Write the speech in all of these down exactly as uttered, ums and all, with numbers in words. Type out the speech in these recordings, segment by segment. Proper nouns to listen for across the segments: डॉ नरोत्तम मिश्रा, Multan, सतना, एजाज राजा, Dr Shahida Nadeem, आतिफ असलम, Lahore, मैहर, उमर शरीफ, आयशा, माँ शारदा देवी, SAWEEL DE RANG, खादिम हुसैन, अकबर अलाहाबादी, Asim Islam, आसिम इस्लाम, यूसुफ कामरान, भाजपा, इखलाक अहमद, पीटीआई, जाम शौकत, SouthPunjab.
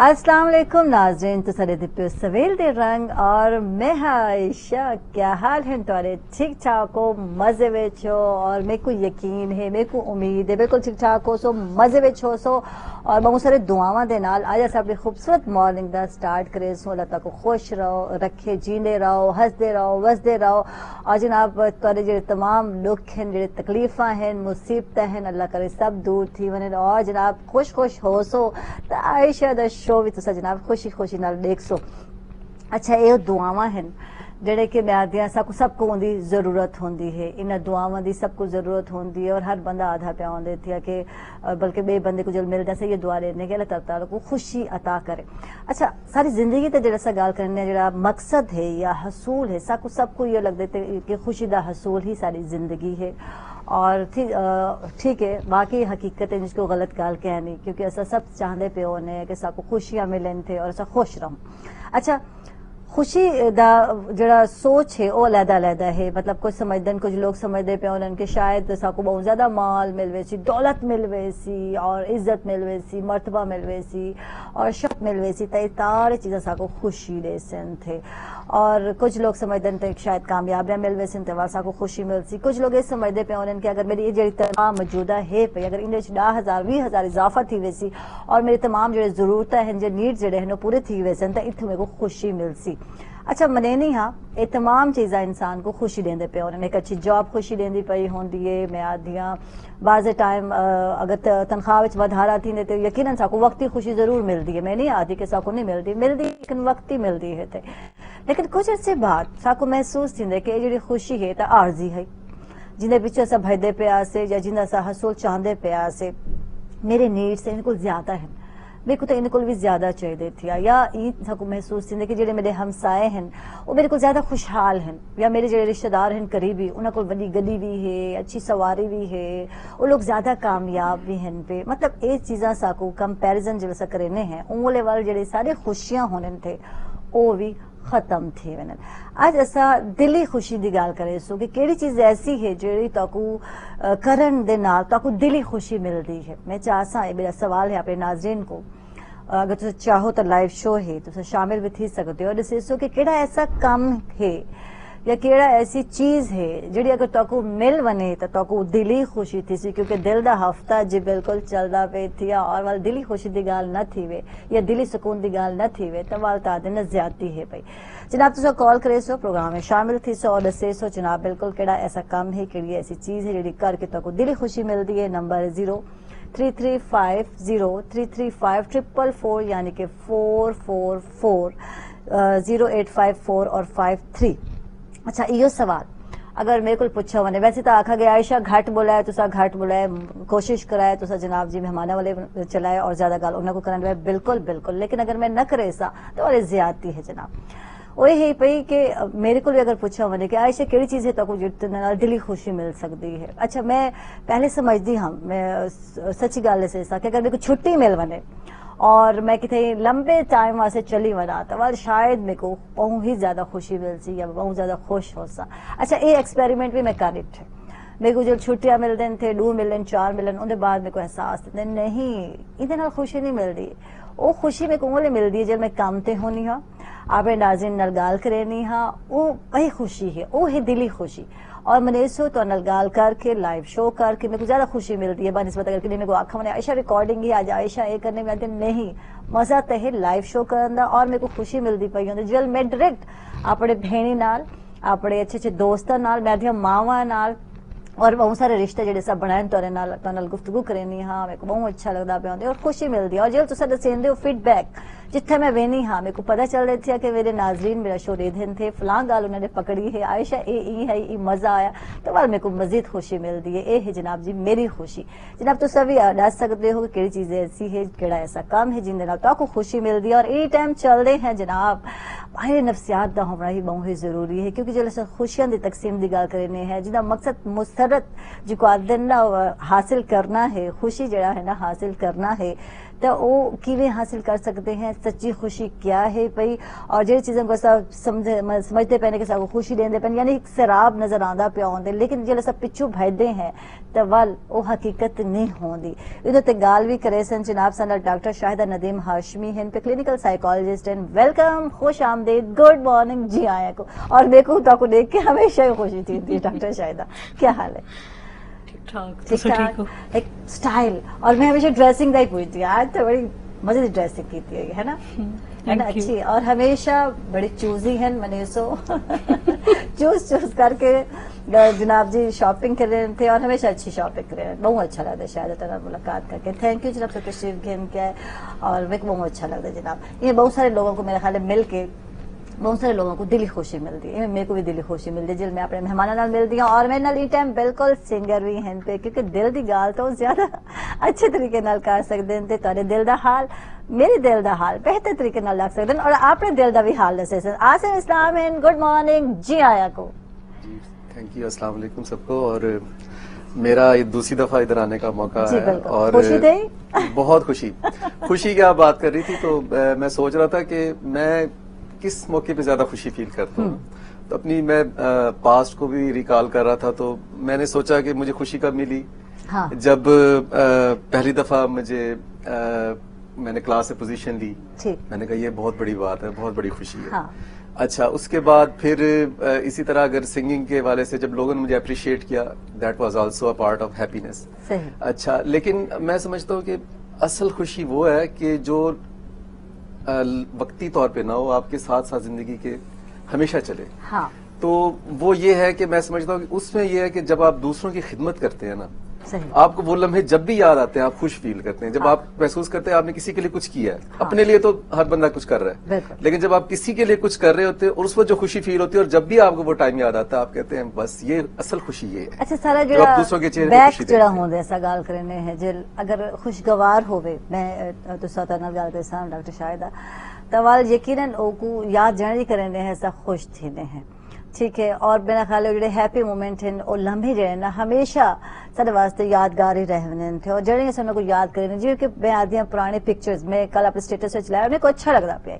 अस्सलाम वालेकुम नाज़रीन, तसरीद पे सवेल दे रंग और मैं आयशा, क्या हाल है तुम्हारे? ठीक ठाक हो? मज़े विच हो? और मेरे को यकीन है, मेरे को उम्मीद है बिल्कुल ठीक ठाक हो सो, मज़े विच हो सो। और बहुत सारे दुआवां दे नाल अज अस अपनी खूबसूरत मॉर्निंग दा स्टार्ट करे सो। अल्लाह ताला को खुश रहो रखे, जींदे रहो, हसदे रहो, वसदे रहो। और जनाब तुहाडे जेहड़े तमाम दुख हैं, जेहड़े तकलीफा हैं, मुसीबतां हैं, अल्लाह करे सब दूर थी वन। और जनाब खुश खुश हो सो, तो आयशा दा शो भी तुसा जनाब खुशी खुशी नाल देख सो। अच्छा, ये दुआवां हैं जेडे कि मैं आदि सबको सबको उनकी जरूरत होंगी है। इन दुआवां की सबको जरूरत होंगी है और हर बंदा आधा पे आंदे थी कि बल्कि बे बंदे को जल मिलता से ये दुआ लेने के अल्लाह ताला को खुशी अता करे। अच्छा, सारी जिंदगी तो जरा सा गाल करने जरा मकसद है या हसूल है, सबको सबको ये लग देते कि खुशी दा हसूल ही सारी जिंदगी है। और ठीक है, बाकी हकीकत है जिसको गलत गाल कहनी, क्योंकि ऐसा सब चाहते पे होने कि सबको खुशियाँ मिलन थे और ऐसा खुश रहूँ। अच्छा, खुशी दा जड़ा सोच है वह अलहदा अलहदा है। मतलब कुछ समझदन, कुछ लोग समझते पे उन्होंने कि शायद सबको बहुत ज़्यादा माल मिलवेसी, दौलत मिलवेसी और इज्जत मिलवेसी, मरतबा मिलवेसी और शक मिलवेसी, तो सारी चीज़ें सबको खुशी देसन थे। और कुछ लोग समझदन थे शायद कामयाबियाँ मिलवेसन तो वह सबको खुशी मिलसी। कुछ लोग ये समझते पे उन्होंने कि अगर मेरी ये जी तनख्वाह मौजूदा है पे, अगर इन दस हज़ार बीस हज़ार इजाफा थी वैसी और मेरी तमाम जो जरूरत है, जो नीड जोड़े हैं पूरे थी वैसन, तो इतों मेरे को खुशी मिलसी। अच्छा, मने नहीं हाँ, ये तमाम चीज़ा इंसान को खुशी देंदे पे। उन्होंने एक अच्छी जॉब खुशी देंदी पई होंदी है। मैं आदियाँ बाज़े टाइम अगर तनख्वाह विच वधारा थी ने तो यकीनन साको वक्ती खुशी ज़रूर मिलती है। मैं नहीं आती कि साको नहीं मिलती, मिलती लेकिन वक्ती मिलती है ते। लेकिन कुछ अर्से बाद साको महसूस थींदे कि जी खुशी है तो आर्जी है, जिन्हें पिछे अस भजदे पिया से या जिन्हें अस हसूल चाहते पिया से, मेरे नीड्स इनको ज़्यादा है, मेरे को तो इनकोल भी ज़्यादा चाहिए थी। या सबको महसूस थी कि जो मेरे हमसाए हैं वो मेरे को ज़्यादा खुशहाल हैं, या मेरे जो रिश्तेदार हैं करीबी उन्होंने को बड़ी गली भी है, अच्छी सवारी भी है, वो लोग ज़्यादा कामयाब भी हैं पे। मतलब ये चीज़ा साको कंपेरिजन जैसा करने हैं, उंगले वाले जो सारे खुशियाँ होने थे वो भी ख़त्म थे वन। आज ऐसा दिली खुशी की गाल करे सो कि केड़ी चीज़ ऐसी है जी ताकू करन दे नाल ताकू दिली खुशी मिलती है। मैं चाहसा, ये मेरा सवाल है अपने नाजरीन को, अगर तुम चाहो तो लाइव शो है तुम शामिल भी थी सकते हो और सो कि केड़ा ऐसा कम है या केड़ा ऐसी चीज़ है जी अगर ताकू मिल वने तो ताकू दिली खुशी थी सी। क्योंकि दिल दा हफ्ता जी बिल्कुल चलदा पे थी और वाल दिली खुशी की गाल न थी वे या दिली सुकून की गाल न थी वे, तो वाल तादे न ज्यादती है भाई। जनाब तुम कॉल करे सो, प्रोग्राम में शामिल थी सो और दसे सो जनाब बिल्कुल केड़ा ऐसा कम है, केड़ी ऐसी चीज़ है जी करके ताकू दिली खुशी मिलती है। Number zero three three five zero three three five triple four यानी कि four four four zero eight five four और फाइव थ्री। अच्छा, यो सवाल अगर मेरे को पूछा वे, वैसे तो आखा गया आयशा घाट बोलाए तुसा घाट बोलाए, कोशिश कराए तुसा जनाब जी मेहमान वाले चलाए और ज़्यादा गाल उनको करन वाले, बिल्कुल बिल्कुल। लेकिन अगर मैं न करे सा तो और ज्यादती है जनाब। वही है पई कि मेरे को भी अगर पूछा मैंने कि आयशा केड़ी चीज़ है तो जितना दिली खुशी मिल सकती है। अच्छा, मैं पहले समझती हाँ, मैं सच्ची गल से ऐसा कि अगर मेरे को छुट्टी मिल बने और मैं कितने लंबे टाइम वास्ते चली वना तो वाल शायद मेरे को बहुत ही ज़्यादा खुशी मिलसी या बहुत ज़्यादा खुश हो सा। अच्छा, ये एक्सपेरिमेंट भी मैं कर रही थी। मेरे को जो छुट्टियाँ मिलते थे दो मिलन चार मिलन, उनके बाद मेरे को एहसास देते नहीं इतने खुशी नहीं मिल रही। वो खुशी मेरे को उन्हें मिलती है जब मैं काम ते होनी हाँ, आपने नाजिन नाल गाल करनी हाँ, वो वही खुशी है, वो है दिली खुशी। और मैंने सो तो नल गाल करके लाइव शो करके मेरे को ज़्यादा खुशी मिलती है बनस्बत अगर मेरे को आखा मैंने आयशा रिकॉर्डिंग ही आज आयशा ये करने में आते नहीं, मज़ा तो है लाइव शो करने का और मेरे को खुशी मिलती पई होंगी जल मैं डायरेक्ट अपने भेणी नाल, अपने अच्छे अच्छे दोस्तों नाल, मैं आदियाँ मावां नाल और बहुत सारे रिश्ते जिहड़े सब बनाए तुहाडे नाल तुहाडे नाल गुफ्तगू करनी हाँ, मेरे को बहुत अच्छा लगता पे होंदे और खुशी मिलती है। और जो तुसीं दसेंदे हो फीडबैक जिथे मैं वेनी हाँ, मेरे को पता चल रही थी कि मेरे नाजरीन मेरा शो रेधन थे, फलां गाल उन्होंने पकड़ी है आयशा ए ई है, ई मज़ा आया तो वाल मेरे को मजीद खुशी मिलती है। ये है जनाब जी मेरी खुशी। जनाब तुम सभी दस सकते हो कि केड़ी चीज़ ऐसी है केड़ा ऐसा काम है जिंदे नाल तुहाको खुशी मिलती है। और ये टाइम चलते हैं जनाब बाहर नफसियात का होना ही बहुत ही जरूरी है, क्योंकि जो खुशियां की तकसीम की गल करनी है जिसका मकसद मुसरत जो आदन हासिल करना है, खुशी जड़ा है ना हासिल करना है तो वो किवें हासिल कर सकते हैं, सच्ची खुशी क्या है भाई, और जी चीज़ों को सब समझ समझते पैने कि सब खुशी देंदे पैन यानी एक शराब नजर आंदा पे आते, लेकिन जो सब पिछू भजदे हैं तो वल वो हकीकत नहीं होंगी। इधर ते गाल भी करे सन जनाब सन डॉक्टर शाहिदा नदीम हाशमी हैं पे क्लिनिकल साइकोलॉजिस्ट एंड वेलकम, खुश आमदेद, गुड मॉर्निंग जी आया को और बेकूफ को देख के हमेशा ही खुशी थी। डॉक्टर शाहिदा क्या हाल है? ठीक हो एक स्टाइल, और मैं हमेशा ड्रेसिंग का ही पूछती हूँ, आज तो बड़ी मजे की ड्रेसिंग की थी है ना, है ना अच्छी, और हमेशा बड़ी चूजी है मनीसो चूज चूज करके जनाब जी शॉपिंग कर रहे थे और हमेशा अच्छी शॉपिंग कर रहे हैं। बहुत अच्छा लगता है शायद तरह मुलाकात करके, थैंक यू जनाब सबके शिव गेम क्या और मेरे को बहुत अच्छा लगता है जनाब, ये बहुत सारे लोगों को मेरे ख्याल मिल के बहुत सारे लोगों को दिली खुशी मिलती है, मेरे को भी दिली खुशी मिलती है जिल मैं अपने मेहमानों नाल मिलती हूँ और मेरे नाल इस टाइम बिल्कुल सिंगर भी हैं पे क्योंकि दिल की गाल तो ज्यादा अच्छे तरीके नाल कर सकते हैं, तेरे दिल का हाल मेरे दिल का हाल बेहतर तरीके नाल लग सकते हैं और अपने दिल का भी हाल दस। आसिम इस्लाम है, गुड मॉर्निंग जी आया को, थैंक यू, अस्सलाम वालेकुम सबको, और मेरा ये दूसरी दफा इधर आने का मौका है और खुशी थी, बहुत खुशी खुशी की आप बात कर रही थी तो मैं सोच रहा था कि मैं किस मौके पे ज्यादा खुशी फील करता हूँ, तो अपनी मैं पास्ट को भी रिकॉल कर रहा था तो मैंने सोचा कि मुझे खुशी कब मिली, हाँ। जब आ, पहली दफा मुझे आ, मैंने क्लास से पोजीशन ली, मैंने कहा ये बहुत बड़ी बात है, बहुत बड़ी खुशी है, हाँ। अच्छा उसके बाद फिर इसी तरह अगर सिंगिंग के वाले से जब लोगों ने मुझे अप्रिशिएट किया, that was also a part of happiness. अच्छा लेकिन मैं समझता हूँ कि असल खुशी वो है कि जो वक्ती तौर पे ना हो, आपके साथ साथ जिंदगी के हमेशा चले, हाँ। तो वो ये है कि मैं समझता हूँ कि उसमें ये है कि जब आप दूसरों की खिदमत करते हैं ना, आपको वो लम्हे जब भी याद आते हैं आप खुश फील करते हैं, जब हाँ। आप महसूस करते हैं आपने किसी के लिए कुछ किया है, हाँ। अपने लिए तो हर बंदा कुछ कर रहा है, लेकिन जब आप किसी के लिए कुछ कर रहे होते हैं और उस वक्त जो खुशी फील होती है और जब भी आपको वो टाइम याद आता है आप कहते हैं बस ये असल खुशी ये है। अच्छा सारा जो आप दूसरों के चेहरे होंगे ऐसा गाल करने हैं जिल अगर खुशगवार हो गए, मैं तो साल डॉक्टर शाहिदा तवाल यकीनन ओकू याद जाने करने हैं ऐसा खुश थी हैं, ठीक है, और मेरा ख्याल है जो हैप्पी मोमेंट हैं और लम्हे जो ना हमेशा सारे वास्ते यादगार ही रहने थे और जड़े से उनको याद करें जी कि मैं आदि पुराने पिक्चर्स में कल अपने स्टेटस से चलाया मेरे को अच्छा लग रहा पे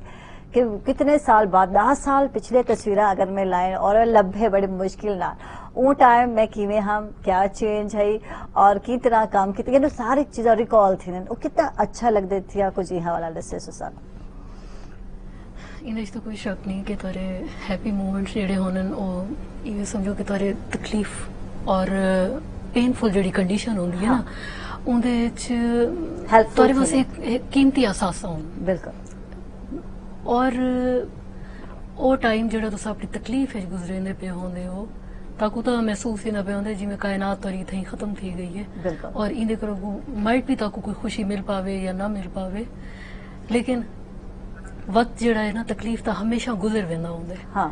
कि कितने साल बाद दस साल पिछले तस्वीर अगर मैं लाए और लम्हे बड़े मुश्किल ना वो टाइम मैं किवें हम क्या चेंज है और की तरह काम की तरह सारी चीज़ें रिकॉल थी वो कितना अच्छा लगते थे आपको जी हाँ वाला दस्से सौ साल इन्हें तो कोई शक नहीं कि तारे हैप्पी मोमेंट्स जेडे होने ये समझो कि तारे तकलीफ और पेनफुल जेडी कंडीशन होंगी है ना उनके तारे बस एक कीमती अहसास हों बिल्कुल और वो टाइम जेडा तो अपनी तकलीफ है गुजरने पे होने हो ताकू तो महसूस ही ना पे होंदे जिमें कायनात तारी थी खत्म थी गई है और इन्हें करो माइट भी ताकू कोई खुशी मिल पावे या ना मिल पावे लेकिन वक्त जड़ा है ना तकलीफ तो हमेशा गुजर वेंदा होंदे हाँ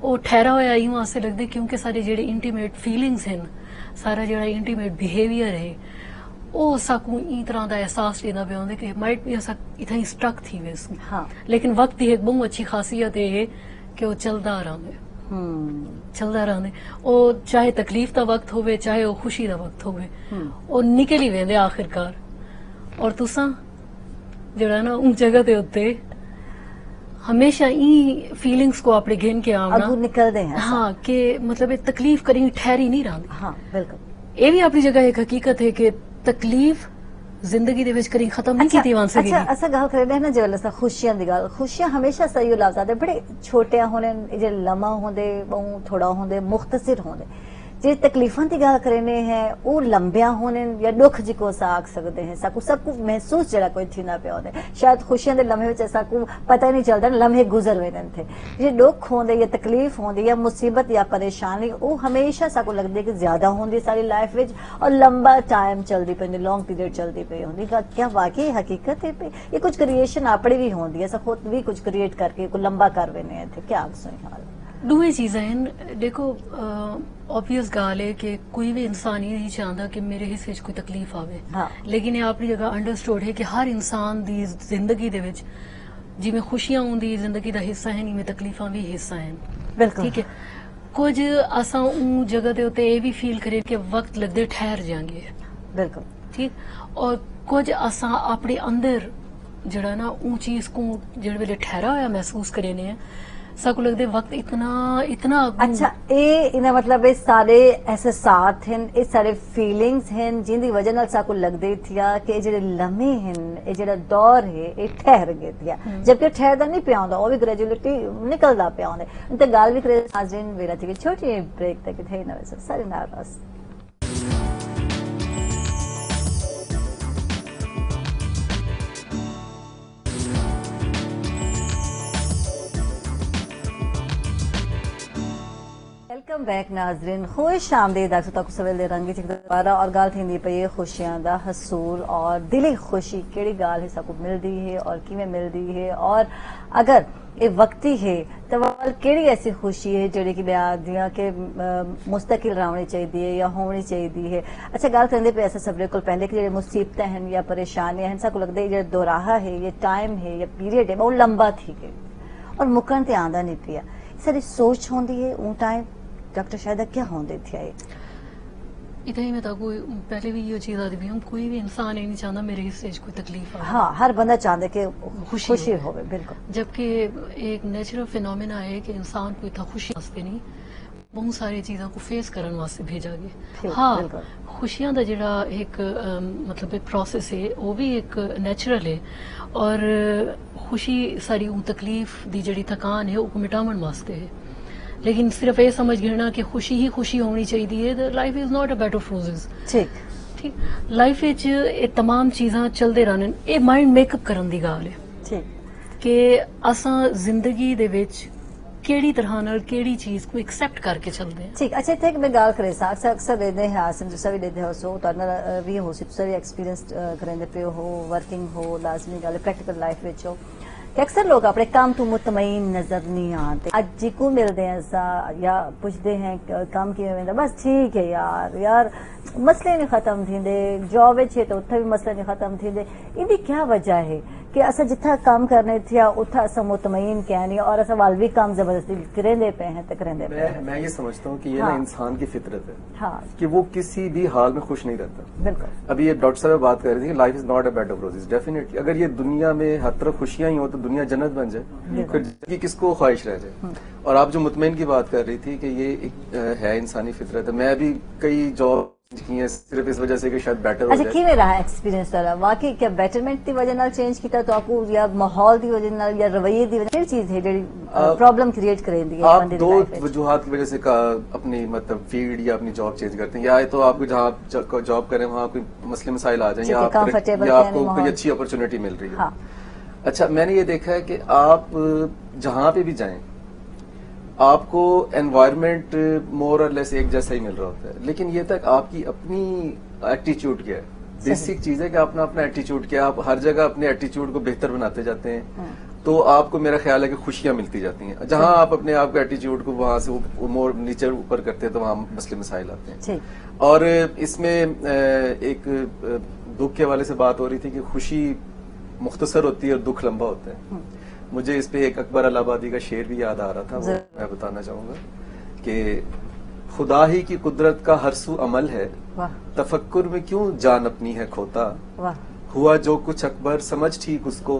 वो ठहरा होया यूं आसे लगदे क्योंकि सारे जेडे इंटीमेट फीलिंग्स हैं सारा जेड़ा इंटीमेट बिहेवियर है वो साकू ई तरह दा एहसास देना पे होंदे कि माइट बी असा इथां ही स्ट्रक थी वेसू हाँ लेकिन वक्त दी एक बहुत अच्छी खासियत है कि वो चलदा रहंदे हम्म चलदा रहंदे वो चाहे तकलीफ दा वक्त होवे चाहे वो खुशी दा वक्त होवे वो निकली वेंदे आखिरकार और तुसा जड़ा ना उन जगह दे उत्ते हमेशा ई फीलिंग्स को आपने घेन के आना निकल दे हैं हाँ कि मतलब ये तकलीफ करेंगे ठहरी नहीं रहा हाँ बिल्कुल ये भी आपकी जगह एक हकीकत है कि तकलीफ जिंदगी देवेश करेंगे खत्म नहीं की वांसे अच्छा ऐसा गाल करने है ना जल ऐसा खुशियां दिगाल खुशियां हमेशा सही लाभ जाते बड़े छोटे होने जे लम्हा होंदे बहु थोड़ा होंदे मुख्तसर होंदे जे तकलीफां दी गल करने हैं वो लंबिया होने या दुख जी को साख सकते हैं साकू सबको महसूस जरा कोई थी ना पे होने शायद खुशियां दे लम्हे विच साकू पता ही नहीं चलता लम्हे गुजर वेन थे जे दुख होंदे या तकलीफ होंदी या मुसीबत या परेशानी वो हमेशा साकू लगदे कि ज्यादा होंदी सारी लाइफ विच और लंबा टाइम चलदी पई लॉन्ग पीरियड चलदी पई होंदी क्या वाकई हकीकत है पे ये कुछ क्रिएशन आपड़ी भी होंदी है सब खुद भी कुछ क्रिएट करके को लंबा कर वेने थे क्या आप सही हाल दूए चीज़ें हैं देखो ऑब्वियस गाल है कि कोई भी इंसान ये नहीं चाहता कि मेरे हिस्से च कोई तकलीफ आवे हाँ। लेकिन ये आपकी जगह अंडरस्टूड है कि हर इंसान दी जिंदगी दे विच जिवें खुशियां होंदी जिंदगी दा हिस्सा है नहीं में तकलीफां भी हिस्सा हैं ठीक है कुछ असा उन जगह दे उत्ते ये भी फील करे कि वक्त लगदे ठहर जाएंगे बिल्कुल ठीक और कुछ असा अपने अंदर जड़ा ना ऊंची इसको जेड़े वेले ठहरा होया महसूस करे ने साकू लगदे वक्त इतना इतना अच्छा ए इना मतलब ए सारे एहसासात हैं ए सारे फीलिंग्स हैं जिंदी वजह नाल साकू लगदे थिया कि जेड़े लम्हे हैं ए जेड़ा दौर है ए ठहर गए थिया जबकि ठहरदा नहीं पिया हुंदा ओ भी ग्रेजुअलिटी निकलदा पिया हुंदा ते गाल भी करे हाजिन वेरा थी छोटी ब्रेक तक थे ना वैसे सारे नाराज वेलकम बैक नाजरीन खुश आमदीद अक्सर तक सवेल दे रंगी चिक दोबारा और गाल थींदी पई है खुशियां दा हसूल और दिली खुशी केड़ी गाल है सबको मिलदी है और किवें मिलदी है और अगर ए वक्ती है तो वाल केड़ी ऐसी खुशी है जेड़ी कि बेआदियां के मुस्तकिल रहनी चाहिए या होनी चाहिए है। अच्छा गाल करंदे पे ऐसा सबरे को पहले कि जेड़े मुसीबतें हैं या परेशानियां हैं सबको लगदा है जेड़ा दोराहा है ये टाइम है या पीरियड है बहुत लंबा थी और मुकन ते आंदा नहीं पिया सारी सोच होंदी है उन टाइम डॉक्टर शाहिदा क्या होंदे थे आए इधर ही मैं तो कोई पहले भी ये चीज आती भी हूँ कोई भी इंसान नहीं चाहता मेरे हिस्से कोई तकलीफ आए हाँ हर बंदा चाहता कि खुशी खुशी हो बिल्कुल जबकि एक नेचुरल फिनोमेना है कि इंसान कोई था खुशी वास्ते नहीं बहुत सारी चीज़ों को फेस करने वास्ते भेजा गया हाँ खुशियां दा जिहड़ा एक मतलब एक प्रोसेस है वो भी एक नेचुरल है और खुशी सारी वो तकलीफ दी जिहड़ी थकान है वो मिटावन वास्ते है लेकिन सिर्फ ये समझ गिरना कि खुशी ही खुशी होनी चाहिए life is not a bed of roses ठीक ठीक लाइफ विच ये तमाम चीज़ां चलते रहने ये माइंड मेकअप करने की गल है ठीक कि असां जिंदगी दे विच केड़ी तरह नाल केड़ी चीज को एक्सेप्ट करके चलते हैं ठीक अच्छा इतने मैं गाल करे सा अक्सर रहते हैं आसिम तुसा भी रहते हो सो तुहाडा भी हो सी तुसा भी एक्सपीरियंस करेंदे पे हो वर्किंग हो लाजमी गल प्रैक्टिकल लाइफ विच हो अक्सर लोग अपने काम तो मुतमईन नजर नहीं आते आज जी को मिलते हैं ऐसा या पूछते हैं काम किए बस ठीक है यार यार मसले नहीं खत्म थींदे जॉब है तो उत्थे भी मसले नहीं खत्म थींदे इनकी क्या वजह है कि असा जिथा काम करने थे उत्था असा मुतमईन क्या नहीं और असा वाल भी काम जबरदस्ती करेंदे पे हैं तो करेंदे पे हैं मैं ये समझता हूँ कि ये हाँ। ना इंसान की फितरत है हाँ। कि वो किसी भी हाल में खुश नहीं रहता बिल्कुल अभी ये डॉक्टर साहब बात कर रही थी life is not a bed of roses definitely अगर ये दुनिया में हर तरफ खुशियां ही हो तो दुनिया जन्नत बन जाए फिर किसको ख्वाहिश रह जाए और आप जो मुतमईन की बात कर रही थी कि ये एक है इंसानी फितरत है मैं भी कई जॉब सिर्फ इस वजह से कि शायद बेटर अच्छा की रहा एक्सपीरियंस तरह वाकई क्या बेटरमेंट की वजह नाल चेंज किया तो आपको या माहौल की वजह नाल या रवैये की वजह चीज है जेडी प्रॉब्लम क्रिएट करेंदी है आप दो वजूहात की वजह से अपनी मतलब फील्ड या अपनी जॉब चेंज करते हैं या तो आपको जहाँ जॉब करें वहाँ कोई मसले मसाइल आ जाए या आपको कोई अच्छी अपॉर्चुनिटी मिल रही है अच्छा मैंने ये देखा है कि आप जहाँ पे भी जाए आपको एनवायरनमेंट मोर और लेस एक जैसा ही मिल रहा होता है लेकिन ये तक आपकी अपनी एटीट्यूड क्या है बेसिक चीज है कि आपने अपना एटीट्यूड क्या आप हर जगह अपने एटीट्यूड को बेहतर बनाते जाते हैं तो आपको मेरा ख्याल है कि खुशियां मिलती जाती हैं जहां आप अपने आप के एटीट्यूड को वहां से मोर नीचे ऊपर करते हैं तो वहां मसले मसाइल आते हैं और इसमें एक दुख के हवाले से बात हो रही थी कि खुशी मुख्तसर होती है और दुख लंबा होता है मुझे इस पे एक अकबर अलाहाबादी का शेर भी याद आ रहा था वो मैं बताना चाहूंगा कि खुदा ही की कुदरत का हर सू अमल है तफक्कुर में क्यों जान अपनी है खोता हुआ जो कुछ अकबर समझ ठीक उसको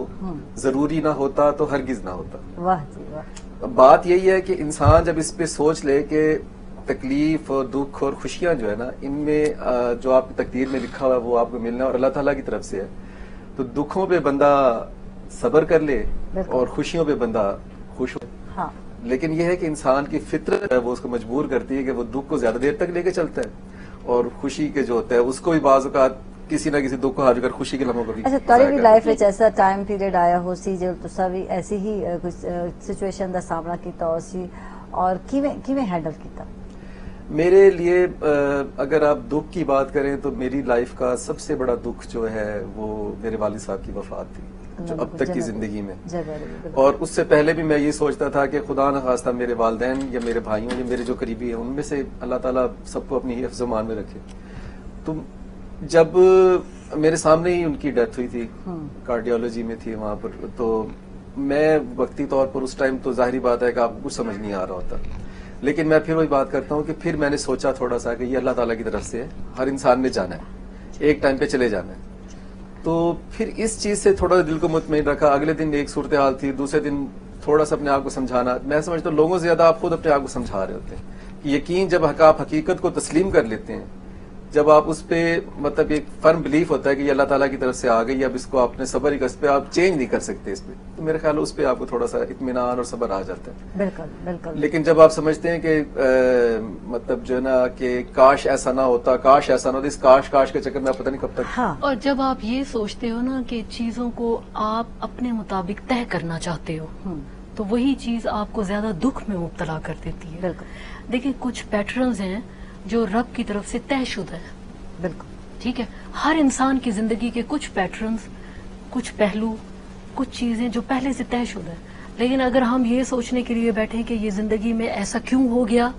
जरूरी ना होता तो हरगिज ना होता वाह जी वाह बात यही है कि इंसान जब इस पे सोच ले कि तकलीफ और दुख और खुशियां जो है ना इनमें जो आपकी तकदीर में लिखा हुआ है वो आपको मिलना और अल्लाह ताला की तरफ से है तो दुखों पे बंदा सबर कर ले और खुशियों पे बंदा खुश हो हाँ। लेकिन यह है कि इंसान की फितरत है वो उसको मजबूर करती है कि वो दुख को ज्यादा देर तक लेके चलता है और खुशी के जो होता है उसको भी बाज़ औक़ात किसी ना किसी दुख को हार कर खुशी के लम्हों को भी अच्छा तारे भी लाइफ में ऐसा टाइम पीरियड आया हो सी जो तुसा भी ऐसी ही कुछ सिचुएशन का सामना किया हो सी और किवें किवें हैंडल किया मेरे लिए अगर आप दुख की बात करें तो मेरी लाइफ का सबसे बड़ा दुख जो है वो मेरे वालिद साहब की वफात थी जो अब तक की जिंदगी में और उससे पहले भी मैं ये सोचता था कि खुदा न खास्ता मेरे वालिदैन या मेरे भाइयों या मेरे जो करीबी हैं उनमें से अल्लाह ताला सबको अपनी हिफ्ज़-ए-मान में रखे तो जब मेरे सामने ही उनकी डेथ हुई थी कार्डियोलॉजी में थी वहां पर तो मैं वक्ती तौर पर उस टाइम तो जाहिर बात है कि आपको कुछ समझ नहीं आ रहा होता लेकिन मैं फिर वही बात करता हूँ कि फिर मैंने सोचा थोड़ा सा कि ये अल्लाह ताला की तरफ से हर इंसान ने जाना है एक टाइम पे चले जाना है तो फिर इस चीज से थोड़ा दिल को मुतमईन रखा। अगले दिन एक सूरत हाल थी, दूसरे दिन थोड़ा सा अपने आप को समझाना। मैं समझता हूँ लोगों से ज्यादा आप खुद अपने आप को समझा रहे होते हैं कि यकीन जब आप हकीकत को तस्लीम कर लेते हैं, जब आप उस पर मतलब एक फर्म बिलीफ होता है कि ये अल्लाह ताला की तरफ से आ गई, अब इसको आपने सबर ही कर, इस पर आप चेंज नहीं कर सकते, इस पर तो मेरे ख्याल उस पर आपको थोड़ा सा इत्मीनान और सबर आ जाता है। बिल्कुल बिल्कुल। लेकिन जब आप समझते हैं कि मतलब जो है ना कि काश ऐसा ना होता, काश ऐसा ना होता, इस काश काश के चक्कर में आप पता नहीं कब तक। हाँ। और जब आप ये सोचते हो ना कि चीजों को आप अपने मुताबिक तय करना चाहते हो, तो वही चीज आपको ज्यादा दुख में मुबतला कर देती है। बिल्कुल। देखिए कुछ पैटर्न्स हैं जो रब की तरफ से तयशुदा है। बिल्कुल ठीक है। हर इंसान की जिंदगी के कुछ पैटर्न्स, कुछ पहलू, कुछ चीजें जो पहले से तयशुदा है, लेकिन अगर हम ये सोचने के लिए बैठे कि ये जिंदगी में ऐसा क्यों हो गया,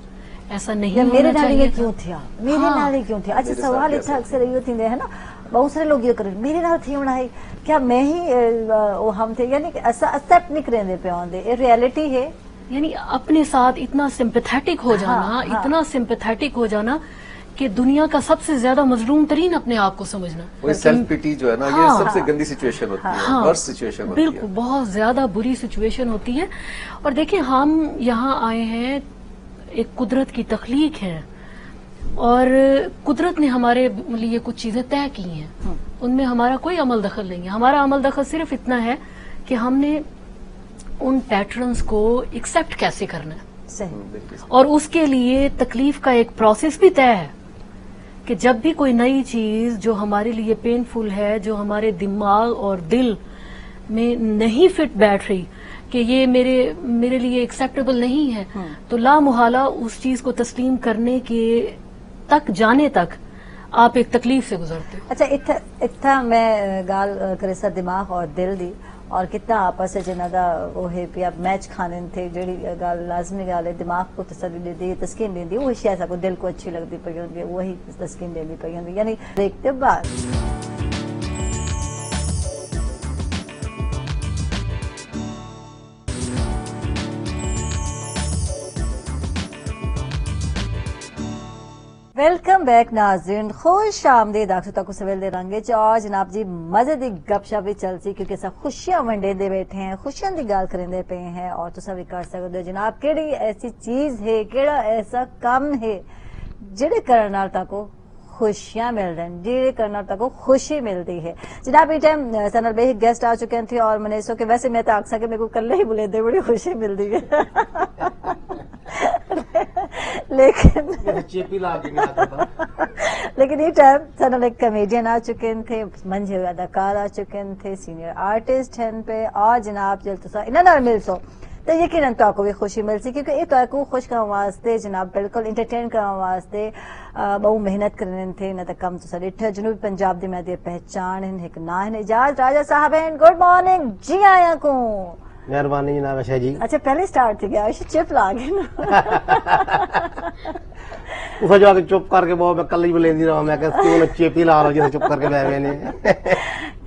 ऐसा नहीं मेरे नाले क्यों थिया, मेरे नाले क्यों थिया। अच्छा सवाल इतना अक्सर ये होती है ना, बहुत सारे लोग ये कर मेरे नाल थी होना है क्या, मैं ही हम थे, यानी एक्सेप्ट नहीं करेंदे पे आंदे, ये रियलिटी है। यानी अपने साथ इतना सिंपैथेटिक हो जाना, हाँ, हाँ, इतना सिंपैथेटिक हो जाना कि दुनिया का सबसे ज्यादा मजलूम तरीन अपने आप को समझना, वो सेल्फ पिटी जो है ना, हाँ, ये सबसे गंदी सिचुएशन होती, हाँ, है, हाँ, वर्स्ट सिचुएशन होती है। बिल्कुल, बहुत ज्यादा बुरी सिचुएशन होती है। और देखिए हम यहाँ आए हैं, एक कुदरत की तख्लीक है और कुदरत ने हमारे लिए कुछ चीजें तय की हैं, उनमें हमारा कोई अमल दखल नहीं है। हमारा अमल दखल सिर्फ इतना है कि हमने उन पैटर्न्स को एक्सेप्ट कैसे करना है, सही। और उसके लिए तकलीफ का एक प्रोसेस भी तय है कि जब भी कोई नई चीज जो हमारे लिए पेनफुल है, जो हमारे दिमाग और दिल में नहीं फिट बैठ रही कि ये मेरे मेरे लिए एक्सेप्टेबल नहीं है, तो ला मुहाला उस चीज को तस्लीम करने के तक जाने तक आप एक तकलीफ से गुजरते हो। अच्छा इत्था इत्था मैं गाल करे सा दिमाग और दिल दी और कितना आपस जिन्हों का वो है पिया मैच खाने थे, जी गल लाजमी गल है दिमाग को तसली देती, तस्कीन देती, वो शायद आपको दिल को अच्छी लगती पी होंगी, वही तस्कीन देनी पी होंगी, यानी देखते बाद। वेलकम बैक नाज़रीन, खुश आमदीद आखिर तक सवेल दे रंगे च। और जनाब जी मजे की गपशप भी चलती क्योंकि अस खुशियां वंडे दे बैठे हैं, खुशियां की गल करेंदे पे हैं। और तुसा भी कर सकते हो जनाब, केड़ी ऐसी चीज है, केड़ा ऐसा कम है जिहड़े करन नाल ताको खुशियां मिलदन, जिहड़े करन नाल ताको खुशी मिलती है। जनाब इस टाइम सानल बे गेस्ट आ चुके थे और मैंने सो के वैसे मैं तो आख सके मेरे को कल्ले ही बुले दे बड़ी खुशी मिलती है लेकिन लेकिन ये टाइम सानल एक कॉमेडियन आ चुके थे, मंझे अदाकार आ चुके थे, सीनियर आर्टिस्ट हैं पे। और जनाब जल तुसा इन्हां नाल मिलसो तो यकीनन तुहाको भी खुशी मिलसी क्योंकि ये तुहाको खुश करने वास्ते जनाब बिल्कुल इंटरटेन करने वास्ते बहुत मेहनत करने थे, इन्हां दा कम तुसा डिठे। जनूबी पंजाब दी मैं दी पहचान है, एक ना है एजाज राजा साहब हैं। गुड मॉर्निंग जी आया को मेहरबानी जनाब आशा जी। अच्छा पहले स्टार्ट थी गया चिप ला गए उसे जो चुप करके बहुत मैं कल ही बुलेंदी रहा, मैं कहते चिप ही ला रहा जैसे चुप करके बैठ गए।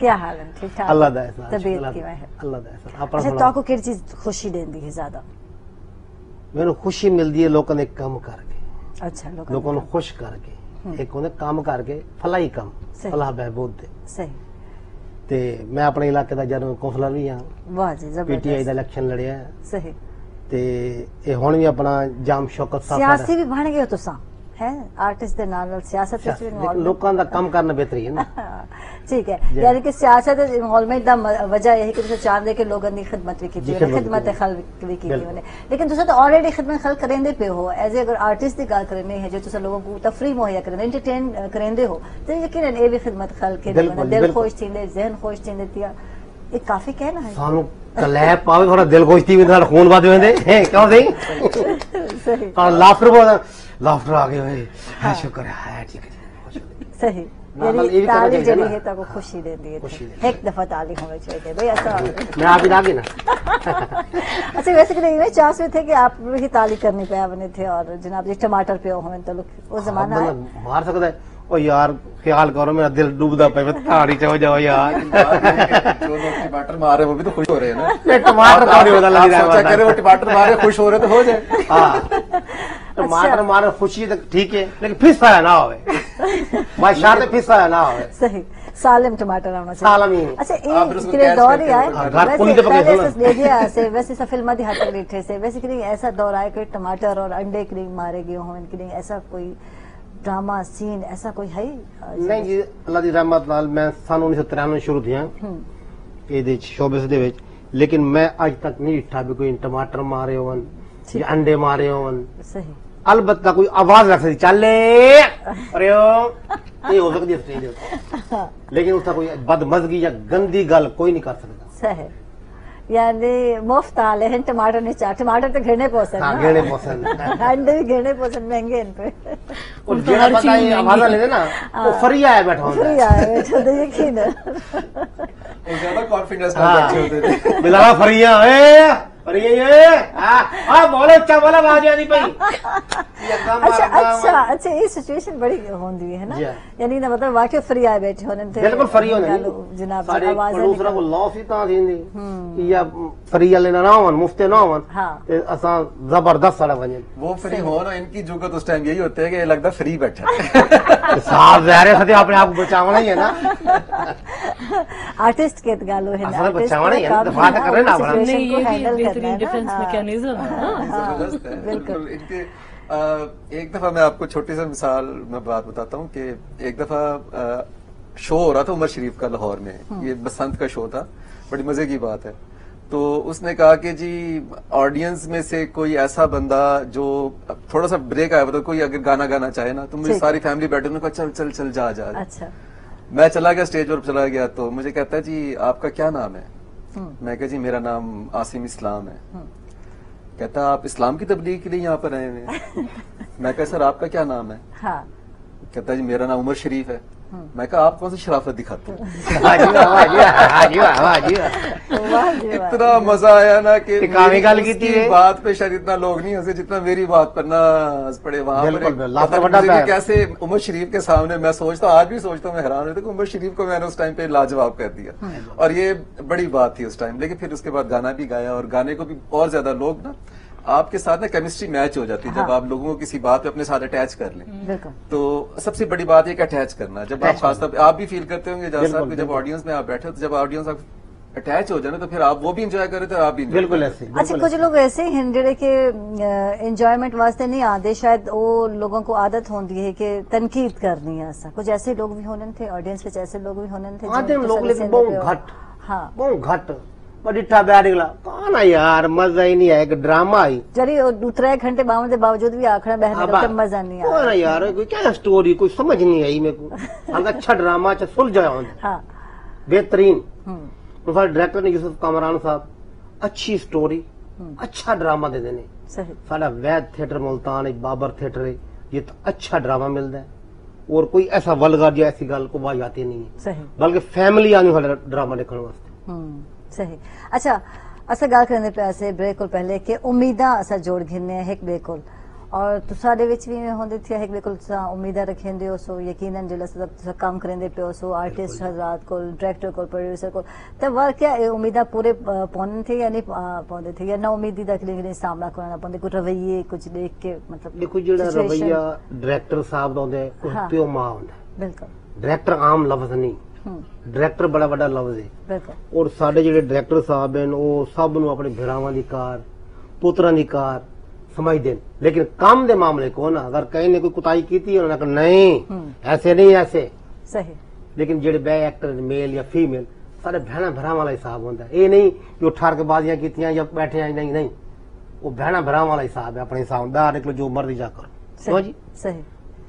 क्या हाल है? ठीक ठाक अल्लाह दा एहसान, तबीयत की है अल्लाह दा एहसान। अपना अच्छा तो को किस चीज खुशी देंदी है ज्यादा? मेनू खुशी मिलदी है लोगों ने काम करके। अच्छा लोगों ने खुश करके, एक उन्हें काम करके फलाई कम फला बहबूद दे, सही। ते मैं अपने इलाके का जनरल कौंसलर भी हाँ, पीटीआई का इलेक्शन लड़िया सही, ते ये हुण भी अपना जाम शौकत साहब सियासी भी बन गए तुसा है, आर्टिस्ट दे नाल नाल सियासत विच भी लोकां दा कम करना बेहतरी है ना। ठीक है, यानी कि सियासत दे इन्वॉल्वमेंट दा वजह यही कि तुसा चाहंदे कि लोकां दी खिदमत भी कीती है, खिदमत खल्क भी कीती है, लेकिन तुसा तो ऑलरेडी खिदमत खल्क करेंदे पे हो। एज ए अगर आर्टिस्ट दी गल करनी है जो तुसा लोगों को तफरी मुहैया करेंदे, एंटरटेन करेंदे हो, तो यकीनन ए भी खिदमत खल्क है। दिल खुश थींदे, जहन खुश थींदे, एक काफी कहना है सानू कलह पावे थोड़ा दिल खुश थी मेरा खून वाद वेंदे क्यों सही सही। और लाफ्टर बहुत लाफ्टर आ गए है, हां शुक्र है ठीक है सही। मेरी ताली जड़ी है ताको खुशी देती है, एक दफा ताली होवे चाहिए भाई ऐसा मैं आप ही लागे ना। अच्छा वैसे कि नहीं मैं चांस में थे कि आप भी ताली करनी पे बने थे और जनाब जी टमाटर पे होवे तो वो जमाना है मार सकता है। ओ यार ख्याल करो मेरा दिल डूबदा पे ताड़ी चो जाओ यार जो लोग टमाटर मारे वो भी तो खुश हो रहे हैं ना, टमाटर मारे वो टमाटर मारे खुश हो रहे तो हो जाए। तो मार मार खुशी ठीक है, लेकिन फिर साया ना होवे, माशाल्लाह फिर साया ना होवे। सही सालम टमाटर होना चाहिए। अच्छा एक किरे दौर ही आए वैसे ले गया से वैसे सा फिल्मा दी हाथ बैठे से वैसे कि ऐसा दौर आए कि टमाटर और अंडे के मारे गए हो, इनके लिए ऐसा कोई ड्रामा सीन ऐसा कोई है नहीं जी? अल्लाह दी रहमत नाल मैं सन उन्नीस सौ तिरानवे शुरू दिया ए शोबे दे विच, लेकिन मैं आज तक नहीं इठा भी कोई टमाटर मारे होवन या अंडे मारे होवन। सही अलबत्ता कोई आवाज रख सकती चले अरे ये हो सकती है स्टेज पर, लेकिन उसका कोई बदमजगी या गंदी गल कोई नहीं कर सकता। सही यानी मुफ्त आले हैं टमाटर नहीं चाह, टमाटर तो घिरने पसंद है, घिरने पसंद अंडे भी घिरने पसंद, महंगे इन पे और जेड़ा पता है आवाज ले देना वो फ्री आया बैठा होता है, फ्री आया बैठा तो यकीन है वो ज्यादा कॉन्फिडेंस ना बैठे होते बिलावा फ्री है। ए अरे ये ये आ बोलो अच्छा बोला आवाज आनी पई। अच्छा अच्छा अच्छा ये सिचुएशन बड़ी होंदी है ना, यानी ना मतलब वाकई फ्री आए बैठे होने थे, बिल्कुल फ्री होने जनाब आवाज दूसरा को लॉस ही ता थींदी कि या फ्री लेना ना होवन मुफ्ते ना होवन ते असा जबरदस्त सारा वजन वो फ्री होन इनकी जुगत उस टाइम यही होते है कि लगता फ्री बैठा साहब जारे सते अपने आप को बचावना ही है ना, आर्टिस्ट के गालो है ना बचावना ही है, बात कर रहे ना अपना नहीं हैंडल करना डिफेंस मैकेनिज्म है ना बिल्कुल इनके। आ, एक दफा मैं आपको छोटी सी मिसाल मैं बात बताता हूँ कि एक दफा आ, शो हो रहा था उमर शरीफ का लाहौर में, ये बसंत का शो था, बड़ी मजे की बात है। तो उसने कहा कि जी ऑडियंस में से कोई ऐसा बंदा जो थोड़ा सा ब्रेक आया था, कोई अगर गाना गाना चाहे ना, तो मुझे सारी फैमिली बैठे, उन्होंने कहा चल चल चल जा जा। अच्छा मैं चला गया स्टेज पर, चला गया तो मुझे कहता है जी आपका क्या नाम है? मैं कहा जी मेरा नाम आसिम इस्लाम है। कहता आप इस्लाम की तबलीग के लिए यहाँ पर आए हैं? मैं कहा सर आपका क्या नाम है? हाँ। कहता जी मेरा नाम उमर शरीफ है। मैं कहा आप कौन सी शराफत दिखाते हैं? इतना मजा आया ना कि बात पे शायद इतना लोग नहीं हंसे जितना मेरी बात पर ना हंस पड़े। वहाँ पर कैसे उमर शरीफ के सामने मैं सोचता आज भी सोचता हूँ, मैं हैरान होता कि उमर शरीफ को मैंने उस टाइम पे लाजवाब कर दिया, और ये बड़ी बात थी उस टाइम। लेकिन फिर उसके बाद गाना भी गाया, और गाने को भी और ज्यादा लोग ना आपके साथ ना केमिस्ट्री मैच हो जाती है। हाँ। जब आप लोगों को किसी बात पे अपने साथ अटैच कर लें, तो सबसे बड़ी बात है कि अटैच करना। जब आप खासतौर आप भी फील करते होंगे जहाँ साहब, जब ऑडियंस में आप बैठे हो तो जब ऑडियंस आप अटैच हो जाना तो फिर आप वो भी एंजॉय कर रहे थे, आप भी बिल्कुल ऐसे। अच्छा कुछ लोग ऐसे हिंदड़े के एंजॉयमेंट वास्ते नहीं आते, शायद वो लोगों को आदत होती है कि तनकीद करनी है, ऐसा कुछ ऐसे लोग भी होने थे ऑडियंस में, ऐसे लोग भी होने थे। डिठा बया निकला कौन है यार, मजा ही नहीं आया, एक ड्रामा आई चलिए दो त्रे घंटे बावन के बावजूद भी आखड़ा बहने मजा नहीं आया। कौन है यार, कोई क्या स्टोरी कोई समझ नहीं आई मेरे को। अच्छा ड्रामा अच्छा सुल जाया। हाँ। बेहतरीन डायरेक्टर ने यूसुफ कामरान साहब अच्छी स्टोरी अच्छा ड्रामा दे देने। साडा वैद थिएटर मुल्तान एक बाबर थिएटर है, ये तो अच्छा ड्रामा मिलता है और कोई ऐसा वल्गर या ऐसी गल को वाज आती नहीं है, बल्कि फैमिली आनी ड्रामा देखने वास्ते। सही। अच्छा असा गल करने पे ऐसे ब्रेक को पहले कि उम्मीदा असा जोड़ घिने एक बेकुल और तुसादे विच भी होंदी थी एक बेकुल सा उम्मीदा रखेंदे हो, सो यकीनन जिला सब काम करेंदे पे हो, सो आर्टिस्ट हजरात को डायरेक्टर को प्रोड्यूसर को तब वर क्या उम्मीदा पूरे पौने थे या नहीं पौने थे या ना उम्मीदी तक लेकिन सामना करना पौने कुछ रवैये कुछ देख के मतलब देखो जेड़ा रवैया डायरेक्टर साहब दा होंदे उस पे मां होंदा बिल्कुल डायरेक्टर आम लफ्ज नहीं डायरेक्टर बड़ा बड़ा लफ्ज है और साडे जिहड़े डायरेक्टर साहब हैं वो सब नूं अपने भरावां दी कार पुत्रां दी कार समझदे ने, लेकिन काम दे मामले को ना अगर कहीं ने कोई कुताई कीती उन्होंने कहा नहीं ऐसे नहीं ऐसे सही, लेकिन जिहड़े बे एक्टर मेल या फीमेल सारे भैणा भरावां वाला हिसाब होंदा है। ये नहीं जो ठारकबाजियां कीतियां या बैठे आए नहीं नहीं वो भैणा भरावां वाला हिसाब है अपने हिसाब दा निकलो जो मर्जी जा करो समझ सही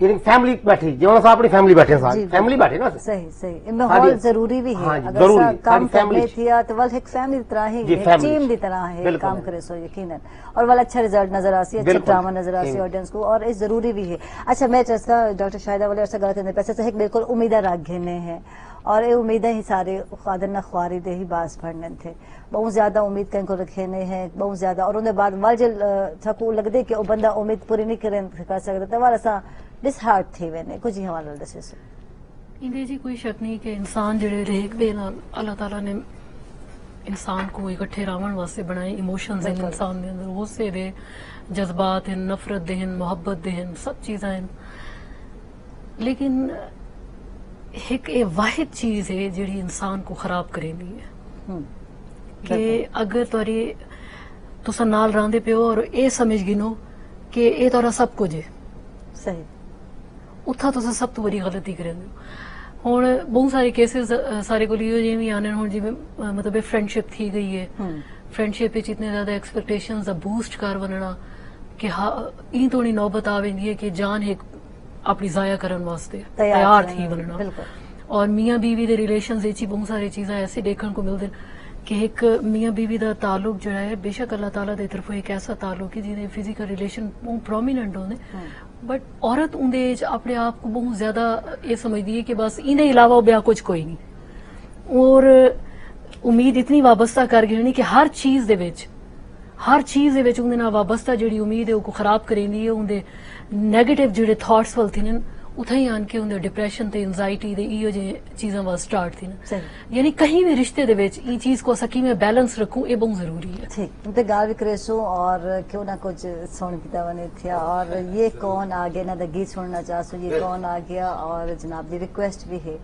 फैमिली बैठी जो साहब अपनी फैमिली बैठे साथ फैमिली बैठे ना सही सही माहौल जरूरी भी है। हाँ, अगर जरूरी काम फैमिली थिया तो वल एक फैमिली तरह ही टीम की तरह है काम करे सो यकीनन और वल अच्छा रिजल्ट नजर आसी अच्छा ड्रामा नजर आसी ऑडियंस को और ये जरूरी भी है। अच्छा मैं जैसा डॉक्टर शाहिदा वाले से गलत नहीं पैसे से बिल्कुल उम्मीदा राग घेने हैं और ये उम्मीदें ही सारे खादन न ख्वारी दे ही बास भरन थे बहुत ज्यादा उम्मीद कहीं को रखेने हैं बहुत ज्यादा और उन्हें बाद वाल जल थकू लगते कि वो बंदा उम्मीद पूरी नहीं कर सकता वाल असा डिसहार्ट थे वेने कुछ ही हमारा दसे से इंदे जी कोई शक नहीं कि इंसान जड़े रेग बे अल्लाह ताला ने इंसान को इकट्ठे रावण वास्ते बनाए। इमोशंस हैं इंसान में, अंदर गुस्से दे, जज्बात हैं, नफरत दे, मोहब्बत दे, सब चीज़ें हैं। लेकिन एक ये वाहिद चीज़ है जी इंसान को खराब करेंदी है कि अगर तुरी तुसा नाल रांदे पे हो और ये समझ गिनो कि ये तुरा सब कुछ है सही, उत्था तुसा सब तो बड़ी गलती करेंदे हो। और बहुत सारे केसेस सारे को लियो जी भी आने होने जी मतलब फ्रेंडशिप थी गई है, फ्रेंडशिप पे इतने ज्यादा एक्सपेक्टेशंस बूस्ट कर बनना कि हाँ ई थोड़ी नौबत आवेंदी है कि जान एक अपनी जाया करन वास्ते तैयार थी बनना। और मियाँ बीवी दे रिलेशंस एची बहुत सारी चीज़ें ऐसे देखने को मिलते कि एक मियाँ बीवी का ताल्लुक जो है बेशक अल्लाह ताला दी तरफों एक ऐसा ताल्लुक है जिन्हें फिजिकल रिलेशन बहुत प्रोमिनेंट होने, बट औरत उन्दे अपने आप को बहुत ज्यादा ये समझती है कि बस इन्हें अलावा ब्याह कुछ कोई नहीं, और उम्मीद इतनी वाबस्ता कर गई कि हर चीज दे विच हर चीज दे विच उन्दे नाल वाबस्ता जिहड़ी उम्मीद है उनको खराब करेंदी है। उन्दे नेगेटिव जिहड़े थॉट्स वल थी उथे ही आन के उन्दे डिप्रेशन ते एंजाइटी दे इहो जे चीज़ां वाल स्टार्ट थी न। यानी कहीं भी रिश्ते दे विच ई चीज़ को सकी में बैलेंस रखूं ये बहुत जरूरी है। ठीक ते गाल विक्रेसो और क्यों ना कुछ सुन पिता बने थिया और ये कौन आ गया ना द गीत सुनना चाहसो ये कौन आ गया और जनाब जी रिक्वेस्ट भी है।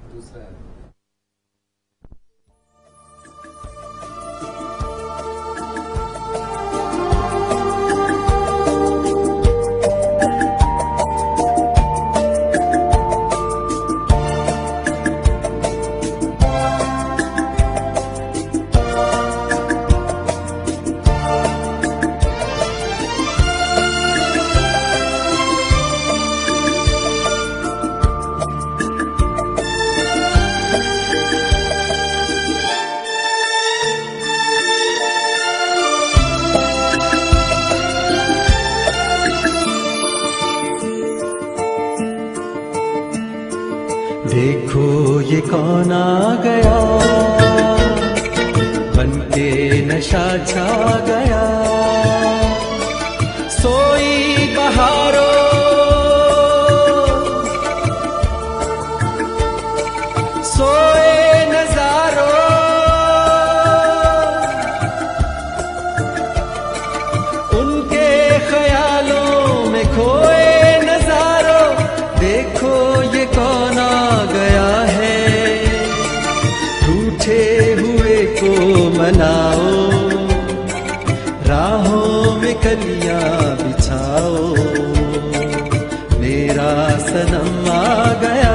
ये कौन आ गया बनके नशा छा गया, सोई बहारो सोए नजारो, उनके ख्यालों में खोए नजारो, देखो ये कौन आ गया है हुए को मनाओ, राहों में कलियां बिछाओ, मेरा सनम आ गया।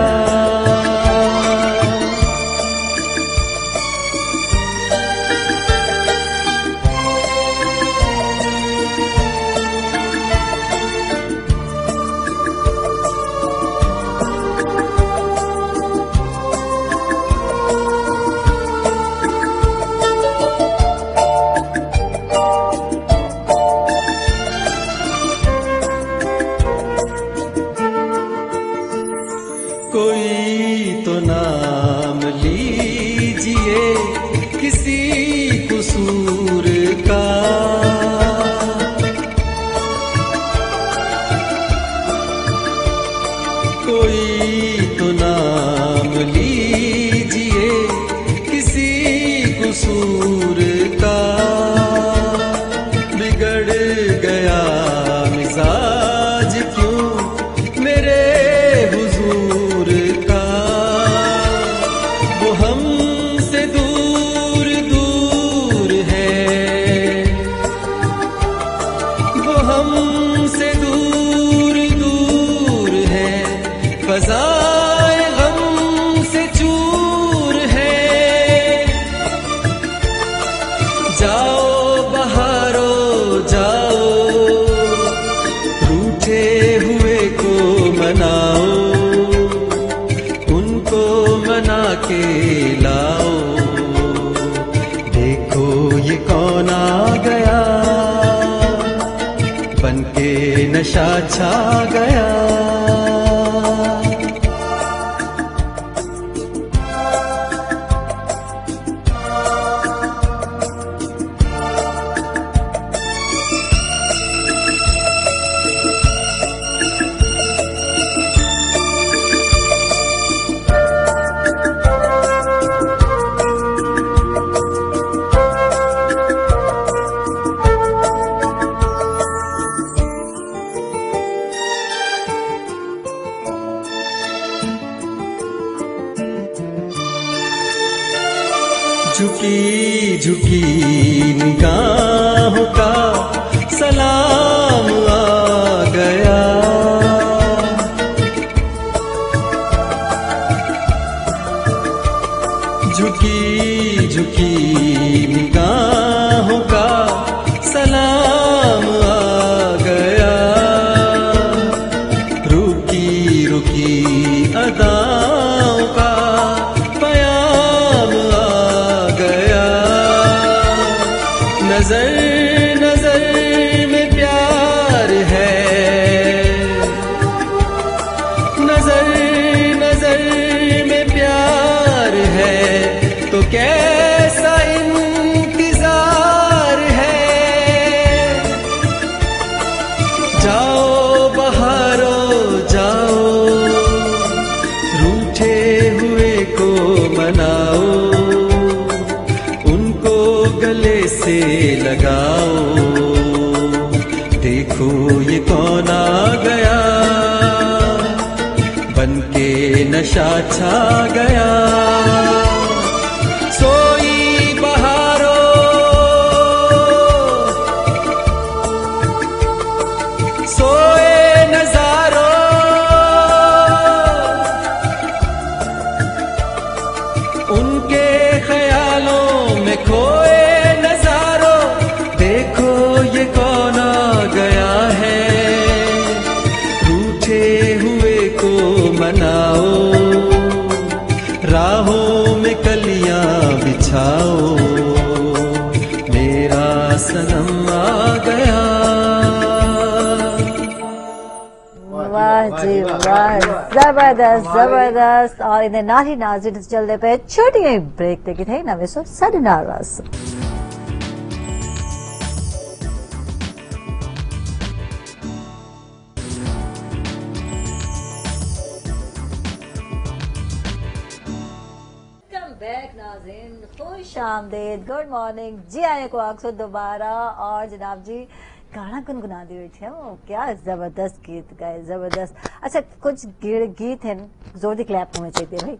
नशा छा गया झुकी झुकी निगाहों का सलाम आ गया। झुकी झुकी निगाहों का सलाम आ गया। रुकी रुकी अदाओं का नजर नजर में प्यार है। नजर नजर में प्यार है तो कैसा इंतजार है। जाओ बहारो जाओ रूठे हुए को मनाओ गले से लगाओ। देखो ये कौन आ गया बनके नशा छा गया। सोई बहारो सोए नजारो उनके ख्यालों में खोए। राहों में कलियां बिछाओ मेरा सनम आ गया। वाह जी वाह, जबरदस्त जबरदस्त। और इन्हें नारी नाजिन चलते पे छोटी ब्रेक देखी थे नवे सो साढ़े नाराज। खुश आमदेद, गुड मॉर्निंग जी। आए को आखो दोबारा। और जनाब जी गाना गुनगुना दी बैठे हो, क्या जबरदस्त गीत गाए, जबरदस्त। अच्छा कुछ गीत है जोर दी क्लैप होने चाहिए भाई,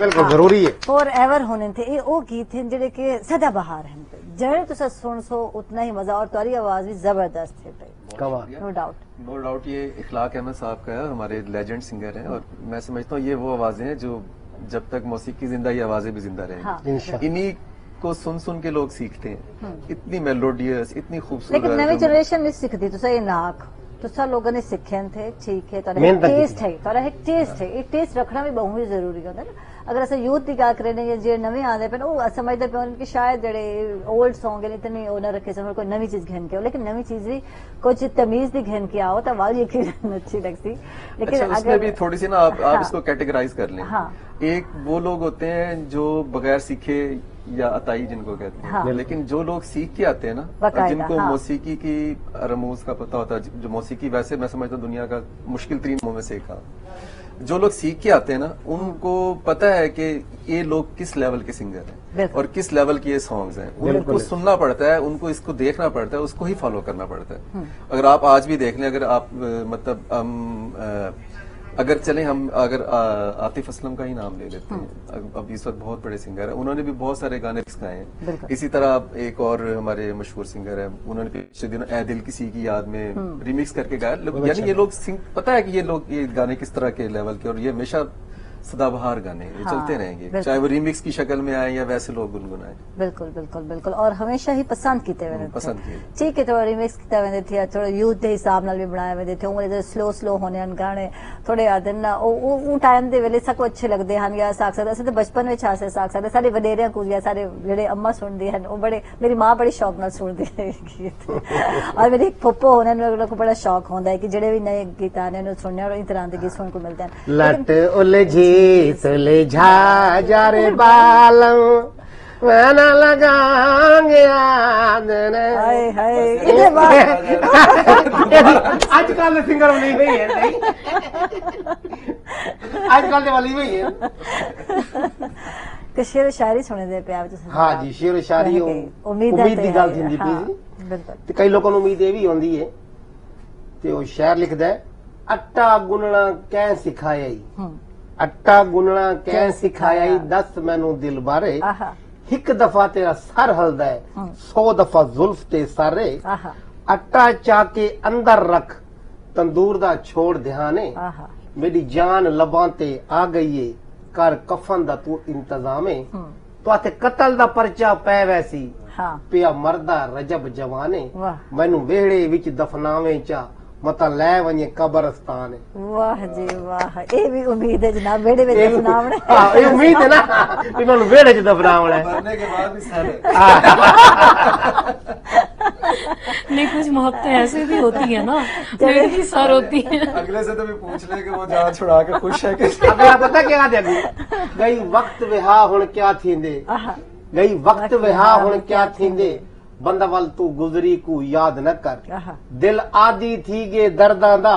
बिल्कुल जरूरी है। फॉर एवर होने थे ये वो गीत हैं जेडे के सदाबहार हैं। जड़े तो सच सुन सो उतना ही मजा, और तुम्हारी आवाज भी जबरदस्त है भाई, नो डाउट नो डाउट। ये इखलाक अहमद साहब का है, हमारे लेजेंड सिंगर है, और मैं समझता हूँ ये वो आवाजें हैं जो जब तक मौसीकी जिंदा ये आवाजें भी जिंदा रहेंगी। हाँ, इंशाअल्लाह। इन्हीं को सुन सुन के लोग सीखते हैं, इतनी मेलोडियस, इतनी खूबसूरत। लेकिन नई जनरेशन नहीं सीखती तो सही नाक तो सब लोगों ने सीखे थे, ठीक है। तो टेस्ट है, तो टेस्ट है, ये टेस्ट रखना भी बहुत जरूरी होता है ना। अगर ऐसा यूथ की क्या करें या जो नवे आते पे वो समझते पे उनके शायद जड़े ओल्ड सॉन्ग है इतने वो न रखे समझ कोई नवी चीज घेन के हो, लेकिन नवी चीज भी कुछ तमीज भी घेन के आओ तो आवाज यकीन अच्छी लगती। लेकिन अच्छा, अगर भी थोड़ी सी ना आप, हाँ, आप इसको कैटेगराइज कर लें। हाँ, एक वो लोग होते हैं जो बगैर सीखे या अताई जिनको कहते हैं। हाँ, लेकिन जो लोग सीख के आते हैं ना, जिनको हाँ, मौसीकी की रमूज का पता होता है, जो मौसीकी वैसे मैं समझता हूँ दुनिया का मुश्किल तरीन मुँह में से एक, जो लोग सीख के आते हैं ना उनको पता है कि ये लोग किस लेवल के सिंगर हैं और किस लेवल के ये सॉन्ग्स हैं। उनको सुनना पड़ता है, उनको इसको देखना पड़ता है, उसको ही फॉलो करना पड़ता है। अगर आप आज भी देख लें, अगर आप मतलब हम अगर चले हम अगर आ, आतिफ असलम का ही नाम ले लेते हैं, अब इस वक्त बहुत बड़े सिंगर हैं, उन्होंने भी बहुत सारे गाने गाए हैं। इसी तरह एक और हमारे मशहूर सिंगर है, उन्होंने पिछले दिनों ए दिल किसी की याद में रिमिक्स करके गाया। यानी ये लोग पता है कि ये लोग ये गाने किस तरह के लेवल के, और ये हमेशा सदाबहार गाने ये हाँ, चलते रहेंगे, चाहे वो रिमिक्स की शक्ल में आए या वैसे लोग गुनगुनाएं। बिल्कुल बिल्कुल बिल्कुल, और हमेशा ही पसंद किते हुए पसंद किए, ठीक है। थोड़ा रिमिक्स किते हुए थे, थोड़ा यूथ के हिसाब नाल भी बनाए हुए थे, उंगले स्लो स्लो होने अन गाने थोड़े आदन ना ओ टाइम दे वेले सबको अच्छे लगदे हन। या साख सकदा अस ते बचपन विच आसे साख सकदा साडे वडेरियां कुड़ियां सारे जेडे अम्मा सुनदी हन ओ बड़े, मेरी मां बड़े शौक नाल सुनदी है गीत, और मेरे एक पप्पो होने नु बड़ा शौक होंदा है कि जेडे भी नए गीत आने नु सुनने और इस तरह दे गीत सुन को मिलदे हन। लट उलझी सुलझा जा रे बालों मैना लगांगे हाय हाय। आजकल सिंगर वाली नहीं है, आजकल तो वाली नहीं है। शेर शायरी सुने दे पे आप तो। हाँ जी, शेर शायरी उम्मीद की गल थी जी। कई लोगों को उम्मीद ये भी होंगी है ते वो शेर लिखदा है, आटा गुनना कै सिखाया, आटा गुनना कै सिखाया दस मैनू दिल बारे हिक दफा तेरा सर हलदा है, सौ दफा जुल्फ ते सारे। अट्टा चा के अंदर रख, तंदूर दा छोड़ ध्याने। मेरी जान लबां ते आ गई है, कर कफन दा तू इंतजामे। तो कतल दा परचा पै वैसी पिया मरदा रजब जवाने। मैनू वेहड़े विच दफनावे चा, मता लै वने कब्रस्तान। वाह जी वाह, ए भी उम्मीद है जनाब, वेड़े में दफनावना। हां ए उम्मीद है ना कि मैं वेड़े में दफनावना है, मरने के बाद भी सारे। नहीं, कुछ मोहब्बतें ऐसे भी होती है ना, मेरी भी सर होती है। अगले से तो भी पूछ ले कि वो जान छुड़ा के खुश है कि अब आप पता क्या दे गई वक्त विहा हुन क्या थींदे, गई वक्त विहा हुन क्या थींदे। बंदा वाल तू गुजरी को याद न कर, दिल आदि थी गे दर्दां दा,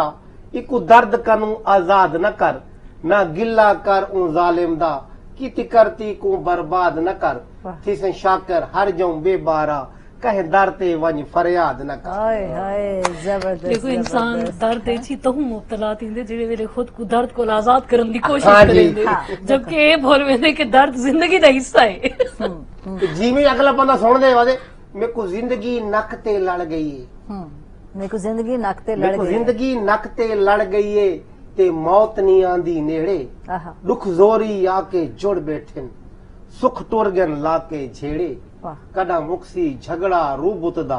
इकू दर्द कनू आजाद न कर। ना गिला कर उन जालिम दा, किति करती को बर्बाद न कर। थिसे शाकर हर जाऊं बेबारा, कहे दर ते वंज फरियाद न कर। हाय हाय जबरदस्त। देखो इंसान दर्द ऐसी तो मुबतला थींदे जेड़े वेले खुद को दर्द को आजाद करने की कोशिश करेंदे, जबकि ए भूल वेंदे कि दर्द जिंदगी दा हिस्सा है। जीवें अगला बंदा सुन दे वादे मेरे को जिंदगी नक ते लड़ गई है, मेरे को जिंदगी नक ते लड़ गई है, जिंदगी नक ते लड़ गई है, ते मौत नहीं आंदी नेड़े। दुख जोरी आके जुड़ बैठन, सुख टुरगन लाके झेड़े। कदा मुक्सी झगड़ा रूबुत दा,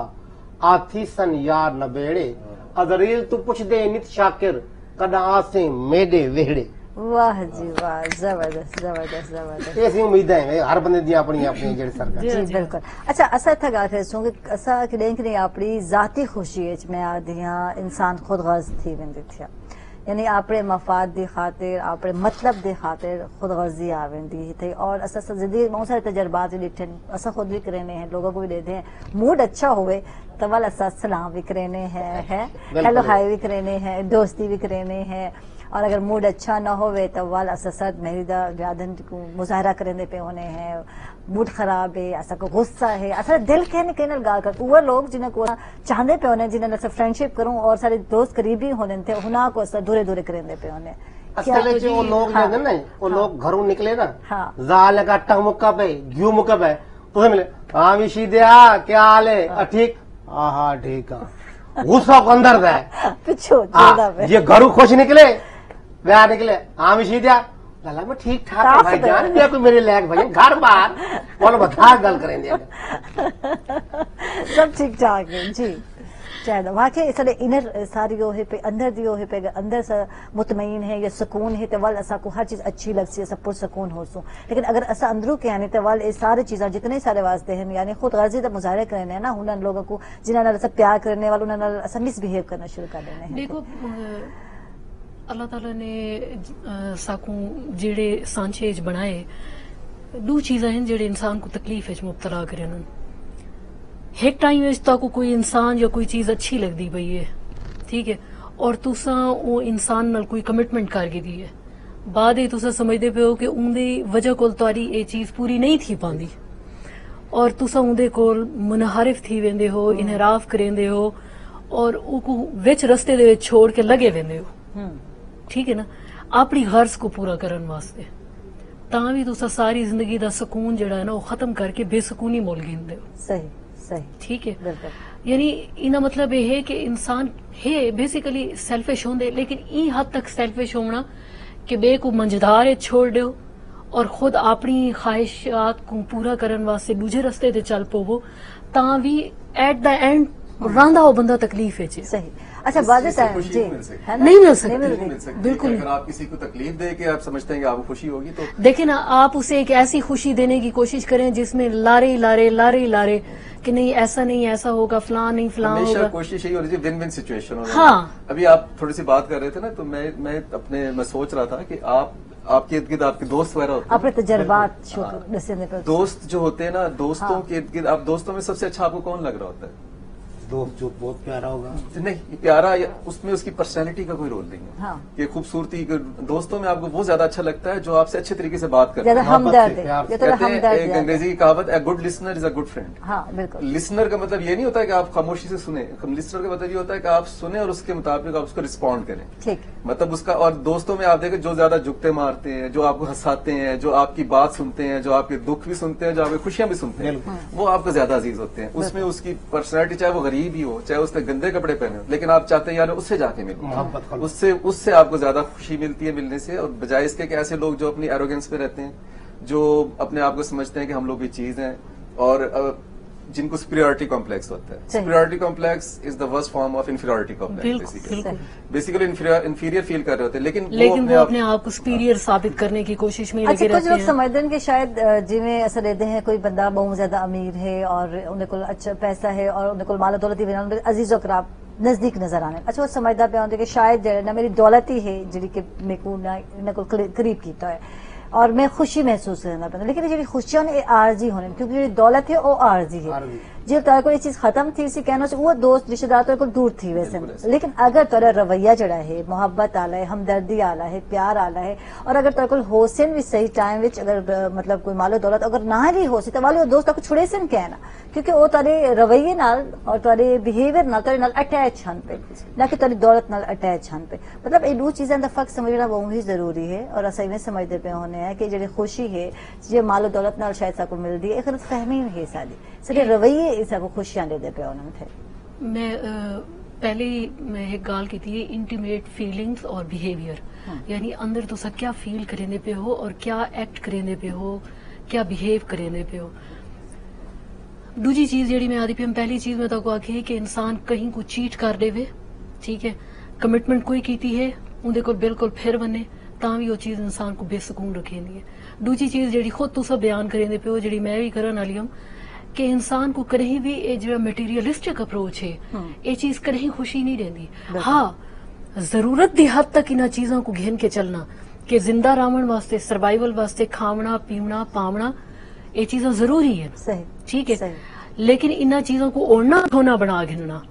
आथी सन यार न बेड़े। अजरील तू पुछ दे नित शाकिर, कदा आसे मेडे वेहड़े। वाह जी वाह, जबरदस्त जबरदस्त जबरदस्त। ऐसी उम्मीद है हर बंदे दी अपनी अपनी जेड़ी सरकार जी, जी बिल्कुल। अच्छा असा इत्थे गल करसूं कि असा कदें कदें अपनी जाती खुशी विच मैं आदियां इंसान खुद गर्ज़ थी वेंदी थी, यानी अपने मफाद दी खातिर अपने मतलब दी खातिर खुद गर्ज़ी आ वेंदी थी। और असा जिंदगी बहुत सारे तजर्बात दिखे, असा खुद भी करने हैं, लोगों को भी देते हैं। मूड अच्छा होवे तो वाल असा सलाम भी करने हैं, हेलो हाय भी करने हैं, दोस्ती भी करने हैं। और अगर मूड अच्छा ना हो तो वाल अससद मेरी दा यादन को मुजाहरा करने पे होने हैं। मूड खराब है, ऐसा को गुस्सा है, ऐसा दिल कहने कहने गाल कर वह लोग जिन्हें को चाहते पे होने, जिन्हें ऐसा फ्रेंडशिप करूं और सारे दोस्त करीबी होने थे, उन्होंने को ऐसा दूरे दूरे करने पे होने। असल जो वो लोग ना ना वो लोग घरों निकले ना, जाल का आटा मुक्का पे घी मुक्का पे तो मिले, हां विशी दिया क्या हाल है, ठीक हां ठीक है, गुस्सा को अंदर दे पीछे जोड़ा पे। ये घरों खुश निकले वह निकले, हाँ विशीदा गला में ठीक ठाक है भाई जान, या कोई मेरे लायक भाई घर बार बोलो बता गल करेंगे सब ठीक ठाक है जी। चाहे वाकई इस इनर सारी वो है पे अंदर दियो है पे अंदर सा मुतमईन है या सुकून है, तो वाल असा को हर चीज़ अच्छी लगती है, सब पुरसकून हो सो। लेकिन अगर असा अंदरू के आने तो वाल ये सारी चीज़ें जितने सारे वास्ते हैं, यानी खुद गर्जी तो मुजाहरे करने हैं ना, उन्होंने लोगों को जिन्होंने प्यार करने वाले उन्होंने मिसबिहेव करना शुरू कर देने हैं। अल्लाह ताला ने साकू जेड़े सांचे बनाए, दो चीज़ां हैं जेड़े इंसान को तकलीफ इच मुबतला करन। एक टाइम इस ताको कोई इंसान या कोई चीज़ अच्छी लगती पई है, ठीक है, और तुसा वो इंसान नाल कोई कमिटमेंट करके दी है, बाद ही तुसा समझते पे हो कि उनकी वजह कोल तुहारी ये चीज़ पूरी नहीं थी पाती, और तुसा उनके कोल मुनहरिफ थी वेंदे हो, इनहराफ करेंदे हो, और उनको विच रस्ते दे विच छोड़ के लगे वेंदे हो। ठीक है ना, अपनी गर्ज को पूरा करने वास्ते तां भी तुसा सारी जिंदगी दा सुकून जेड़ा है ना वो खत्म करके बेसुकूनी मोल गिनदे हो। सही सही, ठीक है। यानी इना मतलब ये है कि इंसान है बेसिकली सेल्फिश होंदे, लेकिन ई हद तक सेल्फिश होना कि बे को मंझदारे छोड़ दो और खुद अपनी ख्वाहिशात को पूरा करने वास्ते दूजे रस्ते ते चल पवो, तां भी एट द एंड रांदा वो बंदा तकलीफ है। सही। अच्छा वाज़े साहब जी, नहीं मिल सकती बिल्कुल। अगर आप किसी को तकलीफ दे के आप समझते हैं कि आपको खुशी होगी, तो देखिए ना आप उसे एक ऐसी खुशी देने की कोशिश करें जिसमें लारे लारे लारे लारे कि नहीं ऐसा नहीं ऐसा होगा, फलां नहीं फलां होगा। कोशिश यही हो रही थी विन विन सिचुएशन हो। हाँ अभी आप थोड़ी सी बात कर रहे थे ना, तो मैं मैं अपने मैं सोच रहा था कि आप आपके इर्द गिर्द आपके दोस्त वगैरह होते हैं, अपने तजर्बात दोस्त जो होते हैं ना, दोस्तों के इर्द गिर्द आप दोस्तों में सबसे अच्छा आपको कौन लग रहा होता है? दोस्त जो बहुत प्यारा होगा, नहीं प्यारा उसमें उसकी पर्सनैलिटी का कोई रोल नहीं है हाँ। ये खूबसूरती दोस्तों में आपको वो ज्यादा अच्छा लगता है जो आपसे अच्छे तरीके से बात करते हैं। अंग्रेजी की कहावत a good listener is a good friend. Listener का मतलब ये नहीं होता है कि आप खामोशी से सुने, लिसनर का मतलब ये होता है कि आप सुने और उसके मुताबिक आप उसको रिस्पॉन्ड करें, मतलब उसका। और दोस्तों में आप देखें जो ज्यादा जुकते मारते हैं, जो आपको हंसाते हैं, जो आपकी बात सुनते हैं, जो आपके दुख भी सुनते हैं, जो आपकी खुशियां भी सुनते हैं, वो आपको ज्यादा अजीज होते हैं। उसमें उसकी पर्सनैलिटी, चाहे वो गरीब ही हो, चाहे उसने गंदे कपड़े पहने हो, लेकिन आप चाहते हैं यार उससे जाके मिलो, उससे उससे आपको ज्यादा खुशी मिलती है मिलने से। और बजाय इसके कि ऐसे लोग जो अपनी एरोगेंस पे रहते हैं, जो अपने आप को समझते हैं कि हम लोग ये चीज है, और जिनको सुपीरियरिटी कॉम्प्लेक्स होता है। Superiority complex is the worst form of inferiority complex. Basically inferior feel कर रहे होते हैं, लेकिन लेकिन वो अपने आप को सुपीरियर साबित करने की कोशिश में लगे रहते हैं। कुछ लोग समझते हैं कि शायद जिन्हें असर देते हैं, कोई बंदा बहुत ज्यादा अमीर है और उन्हें को अच्छा पैसा है और उन्हें को माल दौलत ही अजीज और खराब नजदीक नजर आने। अच्छा वो समझदा पे होते कि शायद ना मेरी दौलत ही है जी कि मैं को करीब किया है और मैं खुशी महसूस करना पड़ता, लेकिन जी खुशियां ने आरजी होने, क्योंकि जी दौलत है वो आरजी है। जो तार को ये चीज खत्म थी इसी कहना वो दोस्त रिश्तेदार को दूर थी वैसे, लेकिन अगर तारा रवैया जड़ा है, मोहब्बत आला है, हमदर्दी आला है, प्यार आला है, और अगर तारा को होसन भी सही टाइम विच अगर मतलब कोई मालो दौलत अगर ना ही हो सी तो वाले दोस्त आपको छुड़े से कहना, क्योंकि वो तारे रवैये नाल और तारे बिहेवियर नाल तारे नाल अटैच हन पे, ना कि तारी दौलत नाल अटैच हन पे। मतलब ये दो चीजें फर्क समझना बहुत ही जरूरी है। और अस इवें समझते पे होने है कि जी खुशी है जो मालो दौलत नाल शायद सबको मिलती है, गलत फहमी है सारी, सारे रवैये सब खुशियां देते पे उन्होंने थे। मैं पहले मैं एक गाल की थी इंटीमेट फीलिंग्स और बिहेवियर, यानी अंदर तो सब क्या फील करने पे हो और क्या एक्ट करने पे हो, क्या बिहेव करने पे हो। दूसरी चीज जी मैं आदि पे पहली चीज मैं तो आखी कि इंसान कहीं को चीट कर देवे, ठीक है, कमिटमेंट कोई कीती है उनके को बिल्कुल फिर बने तां भी वो चीज इंसान को बेसकून रखेंदी है। दूसरी चीज जी खुद तुस बयान करने पे हो, जी मैं भी करन वाली हूं कि इंसान को कहीं भी ए जो मटेरियलिस्टिक अप्रोच है ये चीज कहीं खुशी नहीं देती। हाँ, जरूरत दी हद तक इन्ह चीजों को घेन के चलना कि जिंदा रहने वास्ते, सर्वाइवल वास्ते खावना पीवना पावना ये चीजें जरूरी है, ठीक है, लेकिन इन्ह चीजों को ओढ़ना धोना बना घिनना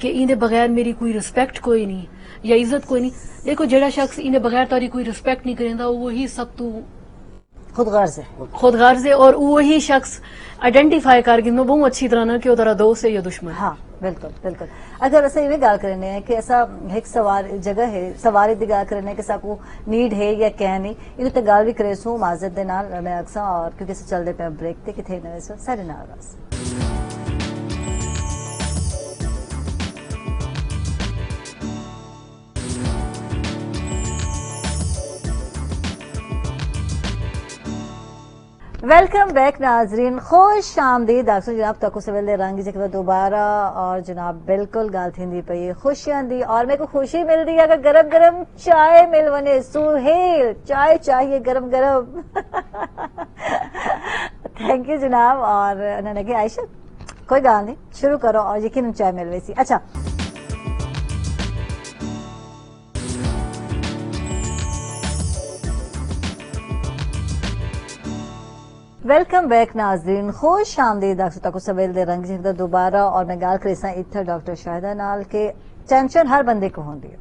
कि इन्हें बगैर मेरी कोई रिस्पेक्ट कोई नहीं या इज्जत कोई नहीं। देखो जड़ा शख्स इन्हें बगैर तारी कोई रिस्पेक्ट नहीं करेंदा वही सब तू खुदगार्ज है, खुदगार्ज है, और वही शख्स आइडेंटिफाई करके बहुत अच्छी तरह ना कि वो तेरा दोस्त है या दुश्मन। हाँ बिल्कुल बिल्कुल। अगर ऐसा ये गाल करने है कि ऐसा एक सवार जगह है सवारी दी गाल करने कि साको नीड है या क्या नहीं, ये तो गाल भी करे सो माजत दे नाल मैं अक्सर, और क्योंकि चलते पे ब्रेक थे किथे ना वैसे सारे नाराज। वेलकम बैक नाजरीन, खुश आमदीद आखिर जनाब तक सवेल रंग जी दोबारा, और जनाब बिल्कुल गाल थी पे खुशियां दी, और मेरे को खुशी मिल रही है अगर गरम गरम चाय मिल वने, सुहेल चाय चाहिए गरम गरम। थैंक यू जनाब। और उन्होंने कहा आयशा कोई गाल नहीं शुरू करो और यकीन चाय मिल वैसी। अच्छा वेलकम बैक नाजरीन, खुश आमदीद डॉक्टर तक सवेल दे रंग जी दोबारा, और मैं गाल करेसा इतना डॉक्टर शाहिदा नाल के टेंशन हर बंदे को होंदी है,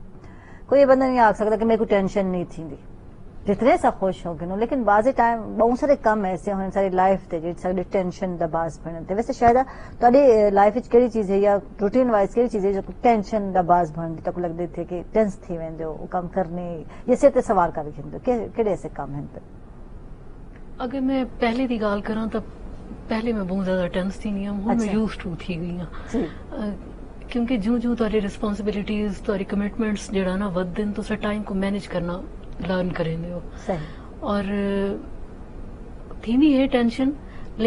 कोई ये बंदा नहीं आ सकता कि मेरे को टेंशन नहीं थी जितने सब खुश हो गए, लेकिन बाजे टाइम बहुत सारे कम ऐसे होने सारी लाइफ थे जी सारी टेंशन दबास बनते। वैसे शाहिदा थोड़ी लाइफ विच केड़ी चीज है या रूटीन वाइज केड़ी चीज है जो टेंशन दबास बनती तक लगते थे कि टेंस थी वेंदे हो कम करने ये से सवार कर केड़े ऐसे कम हैं। अगर मैं पहले की गाल करा तो पहले मैं बहुत ज्यादा टेंस थी नहीं हूँ, मैं यूज टू थी गई हाँ, क्योंकि जो जो तुहारी रिस्पॉन्सिबिलिटीज तुहारी कमिटमेंट्स जड़ा ना वध दिन तो टाइम को मैनेज करना लर्न करेंगे हो, और थी भी है टेंशन,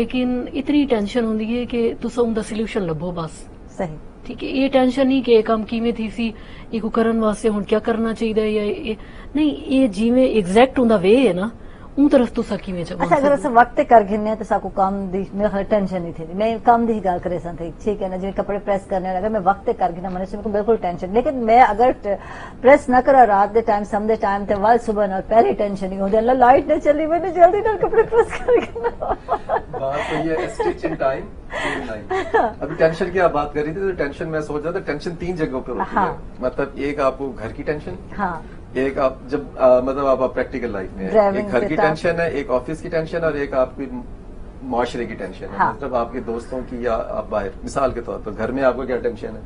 लेकिन इतनी टेंशन होंदी है कि तुस उनका सोल्यूशन लभो बस, सही ठीक है। ये टेंशन नहीं कि काम किवें थी सी ये को करन वास्ते हुण क्या करना चाहिए या नहीं, ये जिवें एग्जैक्ट उनका वे है ना उन तरफ तो साकी में जब अच्छा अगर अस वक्त कर घिने तो साको काम दी मेरे हर टेंशन नहीं थी मैं काम दी गाल करे सा थी ठीक है ना जे कपड़े प्रेस करने लगा मैं वक्त कर घिना मने से को बिल्कुल टेंशन लेकिन मैं अगर प्रेस ना करा रात के टाइम समदे टाइम ते वाल सुबह ना पहले टेंशन ही हो जा लाइट नहीं चली मैंने जल्दी ना कपड़े प्रेस कर घिना बात सही है स्टिचिंग टाइम अभी टेंशन की आप बात कर रही थी तो टेंशन मैं सोच रहा था टेंशन तीन जगहों पे होती है मतलब एक आपको घर की टेंशन हां एक आप जब आ, मतलब आप, आप प्रैक्टिकल लाइफ में है एक घर की टेंशन है एक ऑफिस की टेंशन और एक आपकी माशरे की टेंशन है हाँ। मतलब आपके दोस्तों की या आप बाहर मिसाल के तौर पर घर में आपको क्या टेंशन है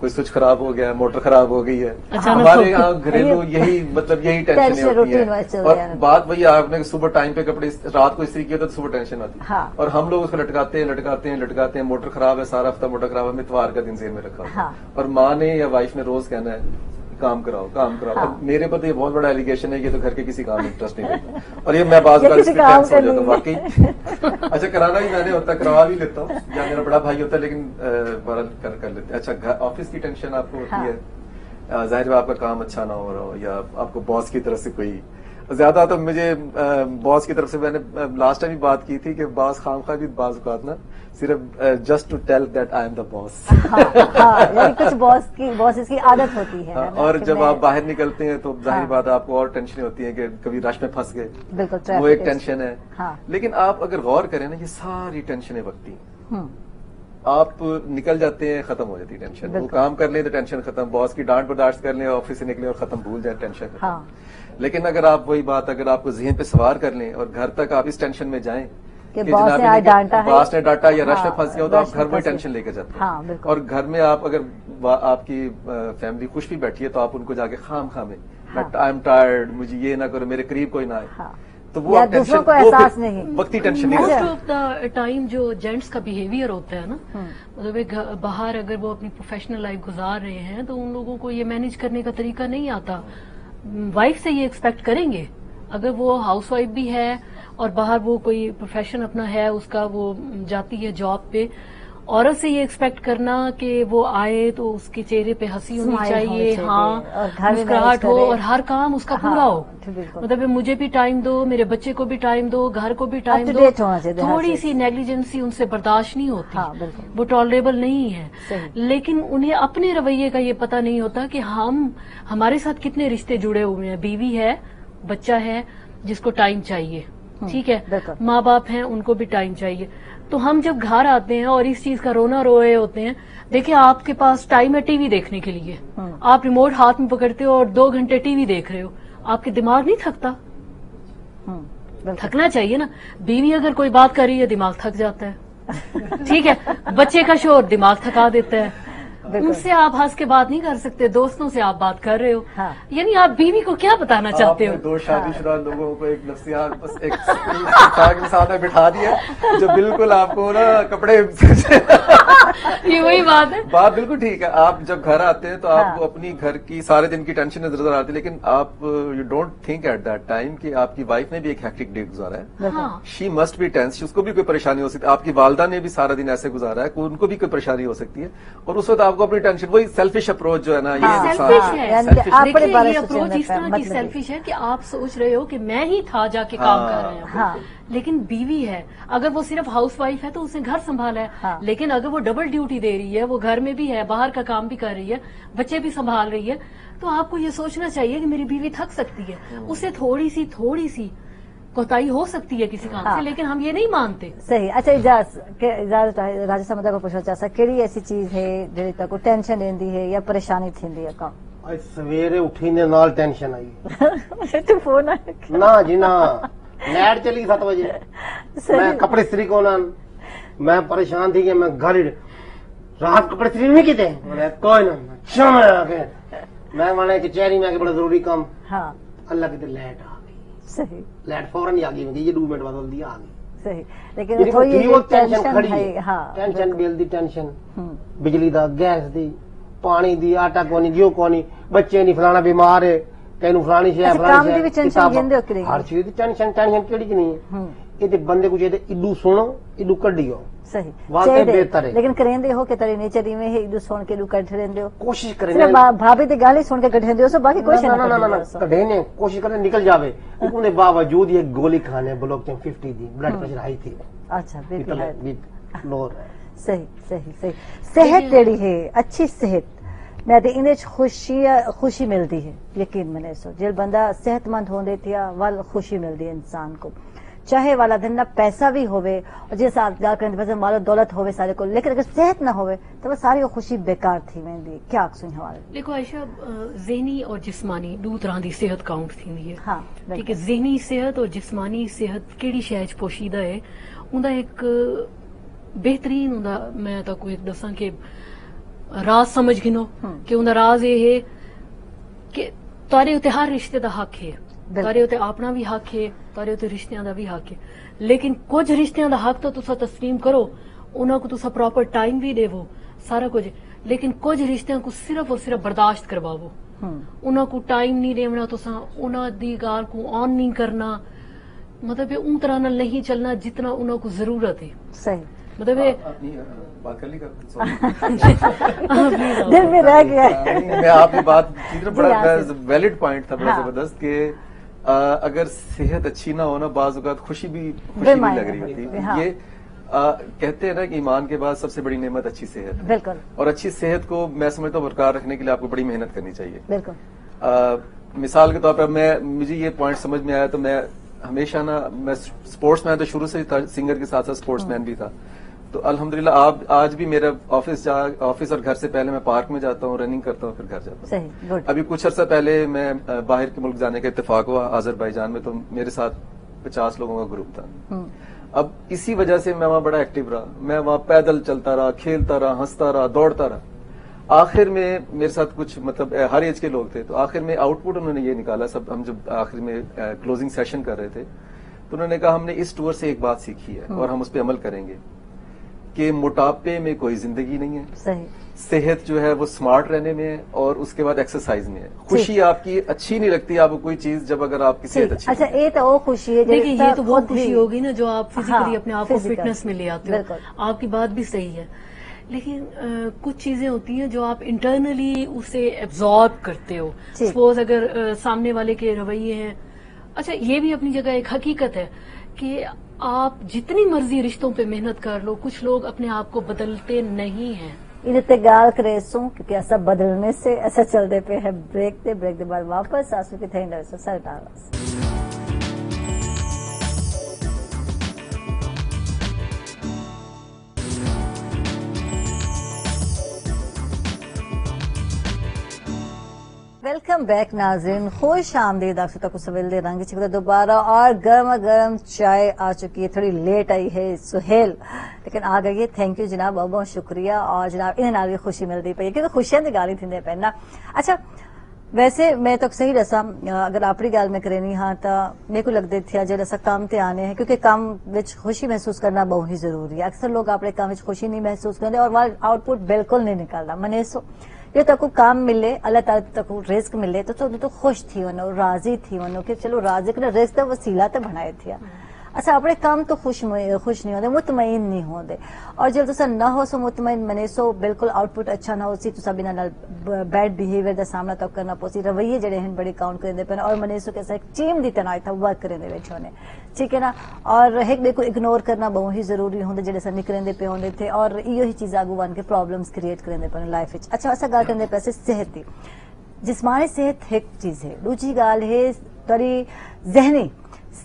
कोई स्विच खराब हो गया मोटर खराब हो गई है हमारे यहाँ घरेलू यही मतलब यही टेंशन होती है और बात वही आपने सुबह टाइम पे कपड़े रात को इस्त्री किया तो सुबह टेंशन आती है और हम लोग उसको लटकाते हैं लटकाते हैं लटकाते हैं मोटर खराब है सारा हफ्ता मोटर खराब है मैं इतवार का दिन जेब में रखा और माँ ने या वाइफ ने रोज कहना है काम कराओ काम कराओ हाँ। तो मेरे पर ये बहुत बड़ा एलिगेशन है कि तो घर के किसी काम में इंटरेस्ट नहीं करता और ये मैं बात बार वाकई अच्छा कराना ही मैंने होता करवा भी लेता हूँ या मेरा बड़ा भाई होता है लेकिन बरल कर, कर लेते हैं अच्छा ऑफिस की टेंशन आपको होती हाँ। है जाहिर है आपका काम अच्छा ना हो रहा हो या आपको बॉस की तरफ से कोई ज्यादा तो मुझे बॉस की तरफ से मैंने लास्ट टाइम भी बात की थी कि बॉस खामखा भी बाज बात ना सिर्फ just to tell that I am the boss कुछ बॉस की बॉसेस की आदत होती है हाँ, और जब आप बाहर निकलते हैं तो जाहिर हाँ, बात आपको और टेंशन होती है कि कभी रश में फंस गए वो एक टेंशन है हाँ, लेकिन आप अगर गौर करें ना ये सारी टेंशनें वक्ती आप निकल जाते हैं खत्म हो जाती है टेंशन वो काम कर लें तो टेंशन खत्म बॉस की डांट बर्दाश्त कर लें ऑफिस से निकले और खत्म भूल जाए टेंशन हाँ। लेकिन अगर आप वही बात अगर आपको जहन पे सवार कर लें और घर तक आप इस टेंशन में जाएं कि बॉस ने डांटा बॉस ने डांटा या रश में फंस गया तो आप घर में टेंशन लेकर जाते हैं और घर में आप अगर आपकी फैमिली खुश भी बैठी है तो आप उनको जाके खाम खामे आई एम टायर्ड मुझे ये ना करो मेरे करीब कोई ना आए तो वो दूसरों को एहसास नहीं वक्ती टेंशन नहीं मोस्ट ऑफ द टाइम जो जेंट्स का बिहेवियर होता है ना मतलब वे बाहर अगर वो अपनी प्रोफेशनल लाइफ गुजार रहे हैं तो उन लोगों को ये मैनेज करने का तरीका नहीं आता वाइफ से ये एक्सपेक्ट करेंगे अगर वो हाउसवाइफ भी है और बाहर वो कोई प्रोफेशन अपना है उसका वो जाती है जॉब पे औरत से ये एक्सपेक्ट करना कि वो आए तो उसके चेहरे पे हंसी होनी चाहिए हाँ मुस्कुराहट हो और हर काम उसका हाँ, पूरा हो मतलब मुझे भी टाइम दो मेरे बच्चे को भी टाइम दो घर को भी टाइम दो थोड़ी सी नेग्लिजेंसी उनसे बर्दाश्त नहीं होती हाँ, वो टॉलरेबल नहीं है लेकिन उन्हें अपने रवैये का ये पता नहीं होता कि हम हमारे साथ कितने रिश्ते जुड़े हुए हैं बीवी है बच्चा है जिसको टाइम चाहिए ठीक है माँ बाप हैं उनको भी टाइम चाहिए तो हम जब घर आते हैं और इस चीज का रोना रोए होते हैं देखिए आपके पास टाइम है टीवी देखने के लिए आप रिमोट हाथ में पकड़ते हो और दो घंटे टीवी देख रहे हो आपके दिमाग नहीं थकता थकना चाहिए ना बीवी अगर कोई बात कर रही है दिमाग थक जाता है ठीक है बच्चे का शोर दिमाग थका देता है उनसे आप हंस के बात नहीं कर सकते दोस्तों से आप बात कर रहे हो हाँ। यानी आप बीवी को क्या बताना चाहते हो दो शादीशुदा हाँ। लोगों को एक नफ्सियात बस एक के साथ बिठा दिया जो बिल्कुल आपको ना कपड़े ये वही बात है बात बिल्कुल ठीक है आप जब घर आते हैं तो हाँ। आपको अपनी घर की सारे दिन की टेंशन नजर आती है लेकिन आप you don't think at that time कि आपकी वाइफ ने भी एक हैक्टिक डे गुजारा है शी मस्ट बी टेंस उसको भी कोई परेशानी हो सकती है आपकी वालदा ने भी सारा दिन ऐसे गुजारा है उनको भी कोई परेशानी हो सकती है और उस वक्त आपको अपनी टेंशन वही सेल्फिश अप्रोच जो है ना ये अप्रोच इस तरह की सेल्फिश है कि आप सोच रहे हो कि मैं ही था जाके काम कर रहे हैं लेकिन बीवी है अगर वो सिर्फ हाउसवाइफ है तो उसने घर संभाला है हाँ। लेकिन अगर वो डबल ड्यूटी दे रही है वो घर में भी है बाहर का काम भी कर रही है बच्चे भी संभाल रही है तो आपको ये सोचना चाहिए कि मेरी बीवी थक सकती है उससे थोड़ी सी थोड़ी सी कोताही हो सकती है किसी काम हाँ। से लेकिन हम ये नहीं मानते सही अच्छा इजाजत इजाजत राजा समझा को पूछना चाहता कड़ी ऐसी चीज है जेडी तक टेंशन लेंदी है या परेशानी थींदी है काम आज सवेरे उठीने नाल टेंशन आई तो फोन ना जी ना नेट चली सात बजे मैं कपड़े स्त्री को ना मैं परेशान थी कि मैं घर रात कपड़े स्त्री नहीं किते कोई ना शाम आके मैं माने कचहरी में आके बड़ा जरूरी काम हां अल्लाह की लाइट आ सही लाइट फौरन ही आ गई मुझे ये दो मिनट बाद जल्दी आ गई सही लेकिन थोड़ी वो टेंशन खड़ी है हां टेंशन बिल दी टेंशन बिजली दा गैस दी पानी दी आटा कोनी घियो कोनी बच्चे नहीं फलाना बीमार है ਤੈਨੂੰ ਫਲਾਣੀ ਸ਼ੈ ਫਲਾਣੀ ਸ਼ੈ ਹਰ ਚੀਜ਼ ਦੀ ਟੈਨਸ਼ਨ ਟੈਨਸ਼ਨ ਕਿਹੜੀ ਕਿ ਨਹੀਂ ਹੈ ਇਹਦੇ ਬੰਦੇ ਕੁਝ ਇਹਦੇ ਇਦੂ ਸੁਣੋ ਇਦੂ ਕੱਢਿਓ सही बेहतर है, लेकिन करेंदे हो के तेरे नेचर में है इदु सुन के दु कट रेंदे हो कोशिश करेंदे भाभी ते गाली सुन के कट रेंदे हो बाकी कोई ना ना ना कढे ने कोशिश करे निकल जावे उने बावजूद ये गोली खाने ब्लॉक में पचास दी ब्लड प्रेशर हाई थी। अच्छा बेबी फ्लोर सही सही सही सेहत जड़ी है अच्छी सेहत मैं इन खुशी खुशी मिलती है यकीन मैंने सो जो बंदा सेहतमंद होंदे थिया वाल खुशी मिलती है इंसान को चाहे वाला धंधा पैसा भी होवे और जिस आप मालो दौलत होवे सारे को लेकिन अगर सेहत ना होवे तो वो सारी वो खुशी बेकार थी वेंदी क्या सुन हवाले देखो आयशा ज़हनी और जिस्मानी दो तरह की सेहत काउंट थींदी है। हाँ ठीक है ज़हनी सेहत और जिस्मानी सेहत केड़ी शै पोशीदा है उनका एक बेहतरीन उनका मैं तो कोई दसा के राज समझ गिनो कि उनका राज ये है कि तारे उत्ते हर रिश्ते का हक है तारे उत्ते अपना भी हक है तारे उत्ते रिश्तियां दा भी हक है लेकिन कुछ रिश्तियां दा हक तो तुसा तस्लीम करो उन्हां को तुसा प्रॉपर टाइम भी देवो सारा कुछ लेकिन कुछ रिश्तियां को सिर्फ और सिर्फ बर्दाश्त करवावो उन्हां को टाइम नहीं देना तुसा उन्हां दी गाल को ऑन नहीं करना मतलब उन तरह नाल नहीं चलना जितना उन्हां को जरूरत है सही मतलब बात कर ली दिल में रह गया मैं आपकी बात बड़ा वैलिड पॉइंट था बड़ा जबरदस्त के आ, अगर सेहत अच्छी ना हो ना बाज़ औक़ात खुशी भी खुशी भी लग रही होती है। हाँ। ये आ, कहते हैं ना कि ईमान के बाद सबसे बड़ी नेमत अच्छी सेहत है बिल्कुल और अच्छी सेहत को मैं समझता हूँ बरकरार रखने के लिए आपको बड़ी मेहनत करनी चाहिए बिल्कुल आ, मिसाल के तौर पर मैं मुझे ये पॉइंट समझ में आया तो मैं हमेशा ना मैं स्पोर्ट्समैन तो शुरू से ही था सिंगर के साथ साथ स्पोर्ट्समैन भी था तो अल्हम्दुलिल्लाह आप आज भी मेरा ऑफिस ऑफिस और घर से पहले मैं पार्क में जाता हूँ रनिंग करता हूँ फिर घर जाता हूँ। अभी कुछ अर्सा पहले मैं बाहर के मुल्क जाने का इत्तेफाक हुआ आजरबाईजान में तो मेरे साथ पचास लोगों का ग्रुप था अब इसी वजह से मैं वहाँ बड़ा एक्टिव रहा मैं वहाँ पैदल चलता रहा खेलता रहा हंसता रहा दौड़ता रहा आखिर में मेरे साथ कुछ मतलब हर एज के लोग थे तो आखिर में आउटपुट उन्होंने ये निकाला सब हम जब आखिर में क्लोजिंग सेशन कर रहे थे तो उन्होंने कहा हमने इस टूर से एक बात सीखी है और हम उस पर अमल करेंगे कि मोटापे में कोई जिंदगी नहीं है सही। सेहत जो है वो स्मार्ट रहने में है और उसके बाद एक्सरसाइज में है खुशी आपकी अच्छी नहीं लगती आपको कोई चीज जब अगर आपकी सेहत अच्छी अच्छा ये तो वो खुशी है देखिए ये तो बहुत खुशी होगी ना जो आप फिजिकली अपने आप को फिटनेस में ले आते हो आपकी बात भी सही है लेकिन आ, कुछ चीजें होती हैं जो आप इंटरनली उसे एब्जॉर्ब करते हो सपोज अगर सामने वाले के रवैये हैं अच्छा ये भी अपनी जगह एक हकीकत है कि आप जितनी मर्जी रिश्तों पे मेहनत कर लो कुछ लोग अपने आप को बदलते नहीं हैं इन गाल करेसू क्योंकि ऐसा बदलने से ऐसा चलते पे है ब्रेक दे ब्रेक दे बाद वापस आंसू की थे वेलकम बैक नाज़रीन खुश आमदीद आप सबको सवेल दे रंग चिकदा दोबारा और गर्मा गर्म चाय आ चुकी है थोड़ी लेट आई है सुहेल लेकिन आ गई है थैंक यू जनाब बहुत बहुत शुक्रिया और जनाब इन नाल भी खुशी मिलती पई क्योंकि खुशियां दी गाली थींदे पैना। अच्छा वैसे मैं तो सही दसा अगर आपकी गल में करेनी हाँ तो मेरे को लगते थे जो असा काम से आने हैं क्योंकि काम में खुशी महसूस करना बहुत ही जरूरी है अक्सर लोग अपने काम में खुशी नहीं महसूस करते और वहाँ आउटपुट बिल्कुल नहीं निकलता मैंने सो जो तक काम मिले अल्लाह ताला तक रिस्क मिले तो, तो, तो, तो खुश थी वनो राजी थी वनो कि चलो राजी कर रिस्क का वसीला तो बनाए थे अच्छा अपने काम तो खुश खुश नहीं होते मुतमईन नहीं होते और जब तुसा ना हो सो मुतमईन मने सो बिल्कुल आउटपुट अच्छा ना हो सी तुसा बिना नाल बैड बिहेवियर का सामना तक करना पोसी रवैये जड़े हैं बड़े काउंट करेंदे पे और मने सो कैसा एक टीम दी तनाई था वर्क करेंदे विच होने ठीक है ना और एक बे को इग्नोर करना बहुत ही जरूरी होंदे जड़े सा निकरेंदे पे होंदे थे और इयो ही चीज़ आगू बन के प्रॉब्लम्स क्रिएट करेंदे पे लाइफ विच। अच्छा ऐसा गल करने पैसे सेहत दी जिस्मानी सेहत एक चीज़ है दूजी गल है थोड़ी जहनी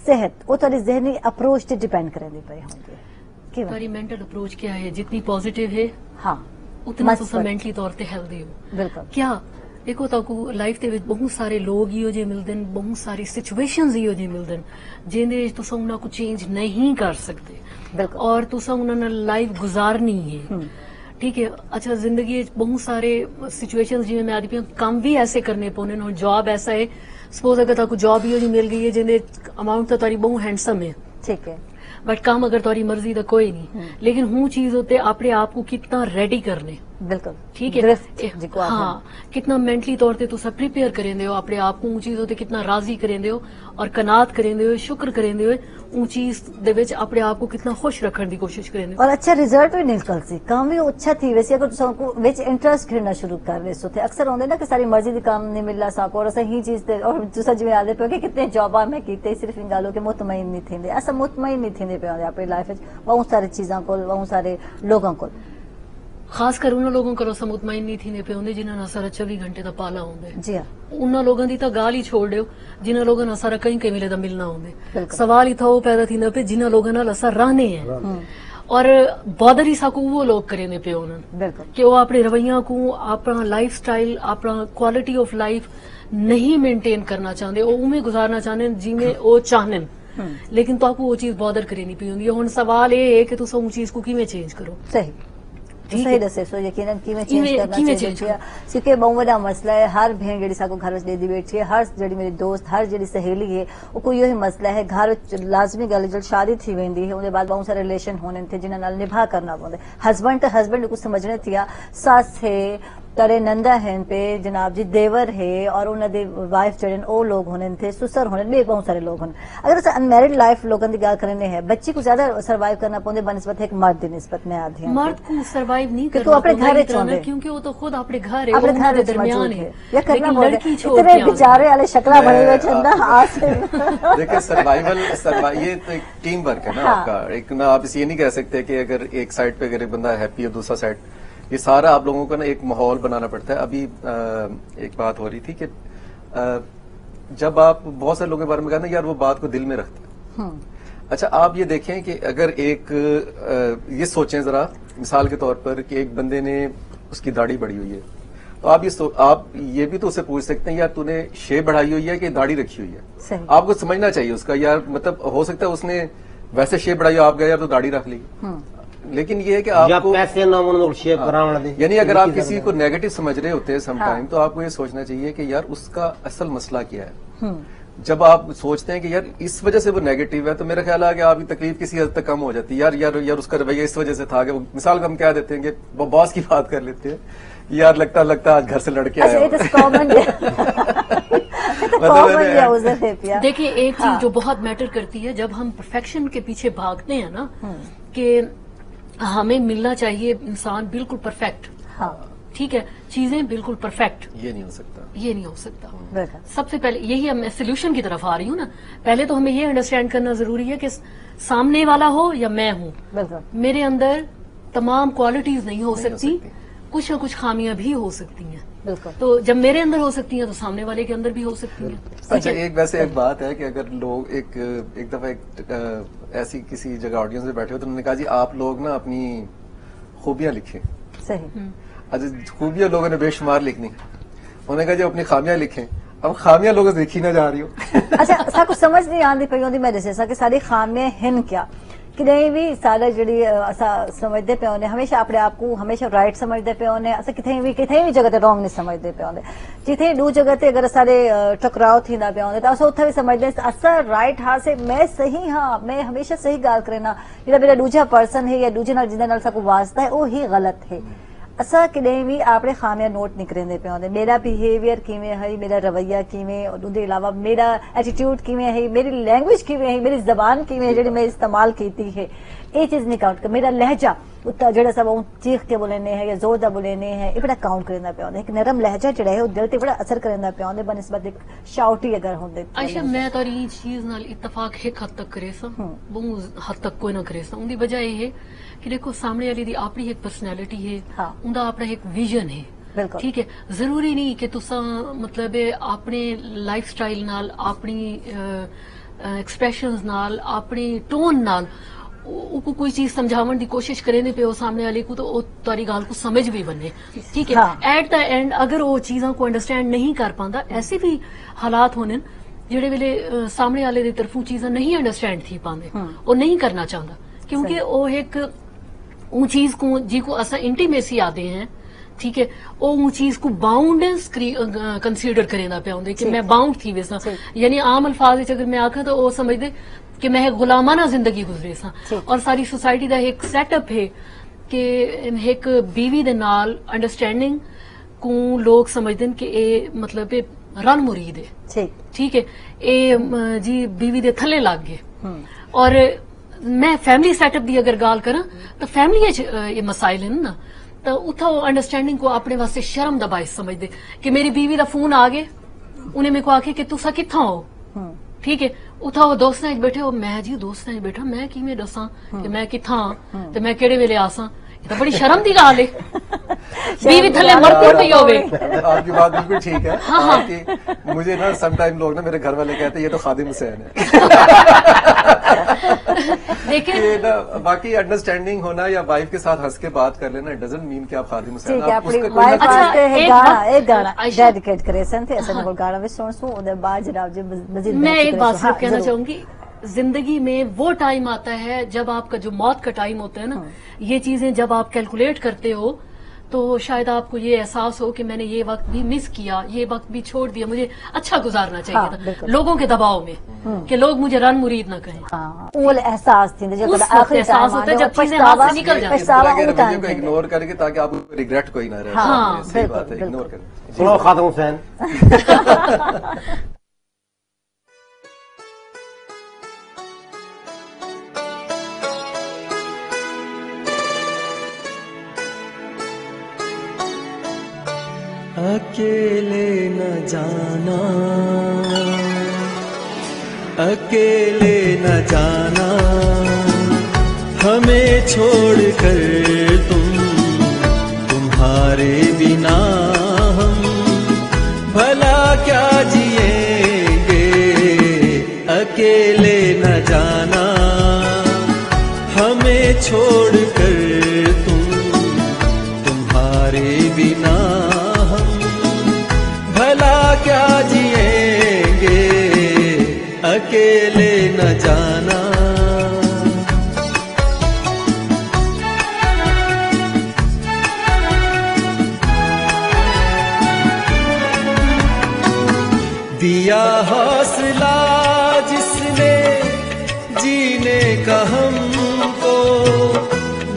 सेहत वो थोड़ी जहनी अप्रोच से डिपेंड करेंगे पे होंगे थोड़ी मेंटल अप्रोच क्या है जितनी पॉजिटिव है हाँ उतना तुम मेंटली तौर पे हेल्दी हो बिल्कुल क्या देखो ताकू लाइफ के बहुत सारे लोग इहो जे मिलते हैं बहुत सारी सिचुएशंस इहो जे मिलते हैं जिन्हें तुसा उन्हें को चेंज नहीं कर सकते और तुसा उन्हें लाइफ गुजारनी है ठीक है। अच्छा जिंदगी बहुत सारे सिचुएशंस जिवें मैं आदि पे काम भी ऐसे करने पौने और जॉब ऐसा है सपोज अगर तक जॉब ही मिल गई है जिन्हें अमाउंट तो तारी बहुत हैंडसम है ठीक है बट काम अगर तोरी मर्जी दा कोई नहीं, लेकिन हूँ चीज होते अपने आप को कितना रेडी करने, बिल्कुल ठीक है हाँ, कितना मेंटली तौर पे तुसा प्रिपेयर करेंदे हो अपने आप को, हूँ चीज होते कितना राजी करेंदे हो और कनात करेंदे हो, शुक्र करेंदे हो, हूँ चीज दे विच अपने आप को कितना खुश रखने की कोशिश करेंदे और अच्छा रिजल्ट भी निकल सी, काम भी अच्छा थी वैसे। अगर तुसा को विच इंटरेस्ट खेलना शुरू कर वैसे थे अक्सर होंदे ना कि सारी मर्जी दी काम नहीं मिलला साको और असही चीज ते और तुसा जिवें आदत पे कितने जॉबा में कीते सिर्फ इन गालों के मुतमईन नहीं थेंदे, ऐसा मुतमईन नहीं थेंदे पे अपनी लाइफ विच बहुत सारी चीजां को, बहुत सारे लोगों को, खास कर उन्होंने लोगों को रसा मुतमईन नहीं थी पे होंगे जिन्होंने सारा चौबीस घंटे का पाला होंगे, उन्होंने लोगों की तो गाल ही छोड़ दो जिन्होंने लोगों ने सारा कई कई मिले का मिलना होंगे, सवाल इतना वो पैदा थी पे जिन्होंने लोगों ने असा रहने हैं और बॉदर ही साकू वो लोग करेंगे पे उन्होंने कि वो अपने रवैया को, अपना लाइफ स्टाइल, अपना क्वालिटी ऑफ लाइफ नहीं मेनटेन करना चाहते, उमें गुजारना चाहते जिमें वो चाहन, लेकिन तो आपको वो चीज बॉदर करनी पी होंगी। हम सवाल ये है कि तुम उस चीज को किमें चेंज करो, सही सही दसे सो यकीनन की में चेंज करना चाहिए क्योंकि बहुत बड़ा मसला है। हर भेन जड़ी साको घर में दे बैठी है, हर जड़ी मेरी दोस्त, हर जड़ी सहेली है, वो कोई यो ही मसला है। घर लाजमी गल जो शादी थी वेंदी है उनके बाद बहुत सारे रिलेशन होने थे जिन्हें नाल निभा करना पौंदे, हस्बैंड तो हस्बैंड को समझने थिया, सास है तरे नंदा है पे जनाब जी देवर है और उन्होंने वाइफ जड़े ओ लोग होने थे, सुसर होने भी बहुत सारे लोग होने। अगर अनमेरिड लाइफ लोगों की गल करनी है बच्ची को ज्यादा सर्वाइव करना पौंदे बनस्बत एक मर्द की निस्बत में आती है, मर्द को सर्वाइव नहीं करना, तो अपने घर है क्योंकि वो तो खुद अपने घर है, अपने घर के दरमियान है या करना पौंदे, इतने बेचारे वाले शक्ला बने हुए चंदा आस है। देखिए सर्वाइवल ये तो एक टीम वर्क है ना आपका, एक ना आप ये नहीं कह सकते कि अगर एक साइड पे अगर एक बंदा हैप्पी है दूसरा साइड, ये सारा आप लोगों को ना एक माहौल बनाना पड़ता है। अभी आ, एक बात हो रही थी कि आ, जब आप बहुत सारे लोगों के बारे में कहते हैं यार वो बात को दिल में रखते हैं, अच्छा आप ये देखें कि अगर एक आ, ये सोचें जरा मिसाल के तौर पर कि एक बंदे ने उसकी दाढ़ी बढ़ी हुई है, तो आप ये आप ये भी तो उसे पूछ सकते हैं यार तूने शेप बढ़ाई हुई है कि दाढ़ी रखी हुई है, आपको समझना चाहिए उसका, यार मतलब हो सकता है उसने वैसे शेप बढ़ाई हो, आप गए यार तो दाढ़ी रख ली, लेकिन ये है कि आपको पैसे ना, यानी अगर आप किसी को नेगेटिव समझ रहे होते हैं समटाइम हाँ। तो आपको ये सोचना चाहिए कि यार उसका असल मसला क्या है। जब आप सोचते हैं कि यार इस वजह से वो नेगेटिव है तो मेरा ख्याल है कि आपकी तकलीफ किसी हद तक कम हो जाती है। यार यार यार उसका रवैया इस वजह से था कि मिसाल हम क्या देते हैं कि बॉस की बात कर लेते हैं, यार लगता लगता आज घर से लड़के आए। देखिए एक चीज जो बहुत मैटर करती है, जब हम परफेक्शन के पीछे भागते हैं ना कि हमें मिलना चाहिए इंसान बिल्कुल परफेक्ट, हाँ ठीक है, चीजें बिल्कुल परफेक्ट, ये नहीं हो सकता, ये नहीं हो सकता। सबसे पहले यही मैं सोल्यूशन की तरफ आ रही हूँ ना, पहले तो हमें ये अंडरस्टैंड करना जरूरी है कि सामने वाला हो या मैं हूँ, मेरे अंदर तमाम क्वालिटीज नहीं हो सकती, कुछ न कुछ खामियां भी हो सकती हैं। तो जब मेरे अंदर हो सकती हैं तो सामने वाले के अंदर भी हो सकती हैं। अच्छा एक वैसे एक बात है कि अगर लोग एक एक दफा एक ऐसी किसी जगह ऑडियंस में बैठे हो तो उन्होंने कहा जी आप लोग ना अपनी खूबियां लिखें, सही, अच्छा खूबियां लोगों ने बेशुमार लिखनी, उन्होंने कहा जी अपनी खामियां लिखें, अब खामियां लोगों से लिखी ना जा रही हो। अच्छा साको समझ नहीं आती पई होंदी मेरे से कि सारी खामियां हैं क्या कि नहीं भी सारा जी समझते पे होने, हमेशा अपने आप को हमेशा राइट समझते पे होने, अस किथे भी किथे भी जगह रॉन्ग नहीं समझते पे होने, जिथे दू जगह ते अगर सारे टकराव थींदा पे होने तो अस उथे भी समझते अस राइट हां से मैं सही हां, मैं हमेशा सही गाल करना, जेड़ा मेरा दूजा पर्सन है या दूजे नाल जिंदा नाल साको वास्ता है वो ही गलत है। असा कहीं भी आपने खामियां नोट नहीं करेंदे पे होंदे, मेरा बिहेवियर किवें है, मेरा रवैया किवें, और उनके अलावा मेरा एटीट्यूड किवें है, मेरी लैंग्वेज किवें है, मेरी जबान किवें है जिहड़ी मैं इस्तेमाल कीती है, ये चीज नहीं काउंट कर, मेरा लहजा उत्ता जड़ा सा वो चीख के बोलेने है या जोर दा बोलेने है ये बड़ा काउंट करेंदा पे होंदे, एक नरम लहजा जड़ा है वो दिल ते बड़ा असर करेंदा पे होंदे बनस्बत एक शाउटी अगर होंदे। अच्छा मैं तो ई चीज नाल इत्तेफाक एक हद तक करेसा, बहुत हद तक कोई ना करेसा, उनकी वजह ये है कि देखो सामने वाली दी अपनी एक पर्सनैलिटी है, हाँ। उनका अपना एक विजन है, ठीक है, जरूरी नहीं कि तुसा मतलब अपने लाइफ स्टाइल नाल, अपनी एक्सप्रेशंस नाल, अपनी टोन नाल उनको कोई चीज समझावन की कोशिश करेंदे पे हो सामने वाले को, तो तारी गाल को समझ भी बने, ठीक है, एट द एंड अगर वो चीजा को अंडरस्टैंड नहीं कर पांदा, ऐसे भी हालात होने जेडे वेले सामने वाले दी तरफों चीजा नहीं अंडरस्टैंड थी पांदे और नहीं करना चाहता, क्योंकि वो एक उन चीज को जी को असा इंटीमेसी आते हैं, ठीक है, वो उन चीज को बाउंडेंस कंसीडर करेंदा पे होंदे कि मैं बाउंड थी वैसा, यानी आम अल्फाज अगर मैं आखा तो वो समझते कि मैं गुलामाना जिंदगी गुजरे सा और सारी सोसाइटी का एक सैटअप है कि एक बीवी दे नाल अंडरस्टैंडिंग को लोग समझदे कि ए मतलब ए रन मुरीद है, ठीक है, ए जी बीवी दे थले लग गए। और मैं फैमिली सैटअप दी अगर गाल करा तो फैमिली ये मसाइल है ना, तो उथा वो अंडरस्टैंडिंग को अपने वास्ते शर्म दा बायस समझदे कि मेरी बीवी दा फोन आ गए, उन्हें मेरे को आखे कि तुसा कित्थां हो, ठीक है, उथा वो दोस्तां च बैठे हो, मैं जी दोस्तां च बैठा, मैं किवें दसां कि मैं कित्थां ते मैं केड़े वेले आसां, ये तो बड़ी शर्म दी गल है। बीवी थले मरती पई होवे। आपकी बात बिल्कुल ठीक है। हां हां, कि मुझे ना सम टाइम लोग ना मेरे घर वाले कहते हैं ये तो खादिम हुसैन है। लेकिन ये ना बाकी अंडरस्टैंडिंग होना या वाइफ के साथ हंस के बात कर लेना, इट डजंट मीन कि आप खादिम हुसैन हो। आप उसका कोई एक गाना एक गाना डेडिकेट करे सन थे असन को गाना वे सुन सो उधर बाद जनाब जी मजीद। मैं एक बात सिर्फ कहना चाहूंगी, जिंदगी में वो टाइम आता है जब आपका जो मौत का टाइम होता है ना, ये चीजें जब आप कैलकुलेट करते हो तो शायद आपको ये एहसास हो कि मैंने ये वक्त भी मिस किया, ये वक्त भी छोड़ दिया, मुझे अच्छा गुजारना चाहिए था लोगों के दबाव में कि लोग मुझे रन मुरीद ना कहें। एहसास एहसास होता है जब चीजें हाथ से निकल जाती है, इग्नोर करके ताकि आपको रिग्रेट कोई ना रहे। हाँ सही बात है, इग्नोर कर खादिम हुसैन। अकेले न जाना, अकेले न जाना, हमें छोड़ कर तुम, तुम्हारे बिना हम भला क्या जिएंगे। अकेले न जाना, हमें छोड़ कर तुम, तुम्हारे बिना क्या जिएंगे। अकेले न जाना, दिया हौसला जिसने जीने का हमको,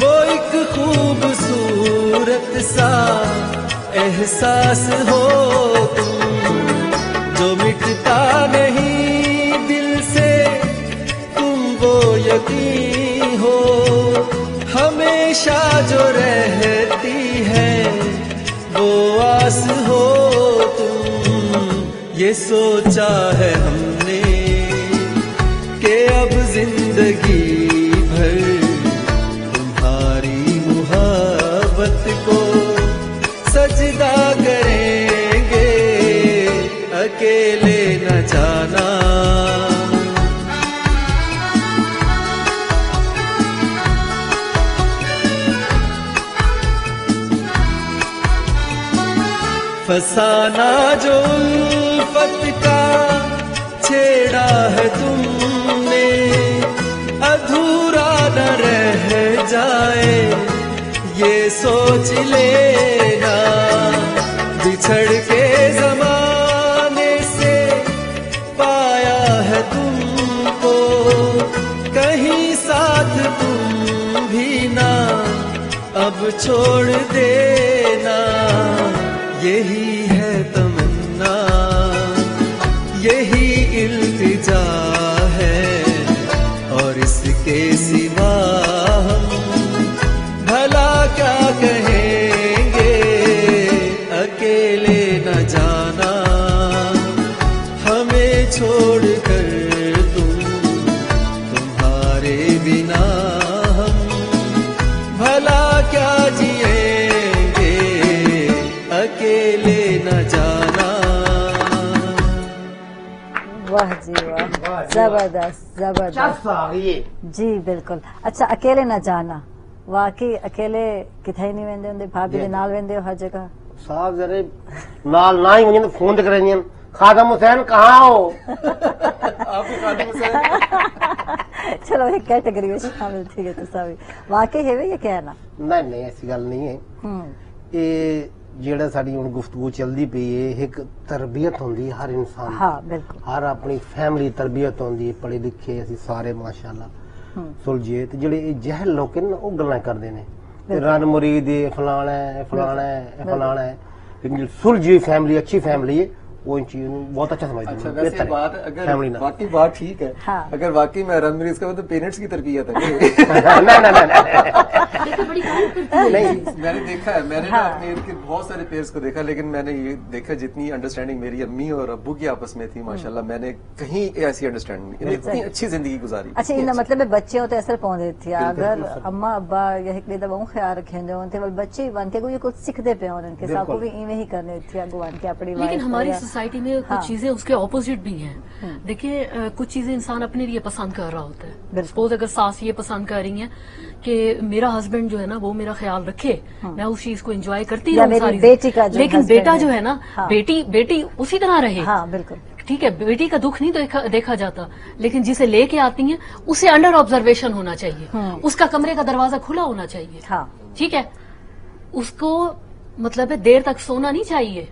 वो एक खूबसूरत सा एहसास हो जो मिटता नहीं दिल से, तुम वो यकीन हो हमेशा जो रहती है, वो आस हो तुम। ये सोचा है हमने कि अब जिंदगी भर तुम्हारी मुहब्बत को सजदा करेंगे। अकेले न जाना, फसाना जो उल्फत का छेड़ा है तुमने, अधूरा न रह जाए ये सोच लेना। बिछड़ के जमा अब छोड़ देना, यही है तमन्ना, यही इल्तिजा है, और इसके सिवा हम भला क्या कहेंगे। अकेले न जाना, हमें छोड़ कर तुम, तुम्हारे बिना क्या जिएंगे। अकेले न जाना। वाह जी वाह, जबरदस्त जबरदस्त जी, बिल्कुल। अच्छा, अकेले न जाना वाकई अकेले किथे नहीं वेंदे होंदे, भाभी दे नाल वेंदे हो हर जगह। साहब जरे नाल ना ही मुझे तो फोन कर रही हैं, खादिम हुसैन कहाँ हो आप खादिम हुसैन। चलो एक कैटेगरी में शामिल, ठीक है। तो साहब वाकई है वे ये कहना, नहीं नहीं ऐसी गल नहीं है। ये ਜਿਹੜਾ ਸਾਡੀ ਹੁਣ ਗੁਫ਼ਤਗੂ ਚੱਲਦੀ ਪਈ ਹੈ ਇੱਕ ਤਰਬੀਅਤ ਹੁੰਦੀ ਹਰ ਇਨਸਾਨ ਹਾਂ ਬਿਲਕੁਲ ਹਰ ਆਪਣੀ ਫੈਮਿਲੀ ਤਰਬੀਅਤ ਹੁੰਦੀ ਪੜੇ ਲਿਖੇ ਅਸੀਂ ਸਾਰੇ ਮਾਸ਼ਾਅੱਲਾ ਸੁਲਝੇ ਤੇ ਜਿਹੜੇ ਇਹ ਜਹਿਲ ਲੋਕ ਨੇ ਉਹ ਗੱਲਾਂ ਕਰਦੇ ਨੇ ਤੇ ਰਨ ਮੁਰੀਦ ਇਹ ਫਲਾਣਾ ਹੈ ਫਲਾਣਾ ਹੈ ਫਲਾਣਾ ਹੈ ਲੇਕਿਨ ਸੁਲਝੀ ਫੈਮਿਲੀ ਅੱਛੀ ਫੈਮਿਲੀ ਹੈ वो बहुत अच्छा समझ अच्छा, वैसे बात अगर वाकई बात ठीक है हाँ। अगर वाकई में रनमरीज का तो पेरेंट्स की तरबियत है ना ना ना नहीं मैंने देखा है मैंने हाँ। ना अपने इर्द गिर्द बहुत सारे पेरेंट्स को देखा लेकिन मैंने ये देखा जितनी अंडरस्टैंडिंग मेरी अम्मी और अब्बू की आपस में थी माशाल्लाह मैंने कहीं ऐसी अंडरस्टैंडिंग इतनी अच्छी जिंदगी गुजारी अच्छा इन मतलब बच्चे होते असर पौधे थे अगर अम्मा अब्बा दवाओं ख्याल रखे बच्चे बन के कुछ सीखते पे उनके साथ ही करने थे लेकिन हमारी सोसाइटी में हाँ। कुछ चीजें उसके ऑपोजिट भी हैं। देखिए कुछ चीजें इंसान अपने लिए पसंद कर रहा होता है सपोज अगर सास ये पसंद कर रही है कि मेरा हस्बैंड जो है ना वो मेरा ख्याल रखे हाँ। मैं उस चीज को एंजॉय करती रहूं सारी बेटी का लेकिन बेटा जो है ना हाँ। बेटी बेटी उसी तरह रहे हाँ, बिल्कुल ठीक है बेटी का दुख नहीं देखा, देखा जाता लेकिन जिसे लेके आती हैं उसे अंडर ऑब्जर्वेशन होना चाहिए उसका कमरे का दरवाजा खुला होना चाहिए ठीक है उसको मतलब देर तक सोना नहीं चाहिए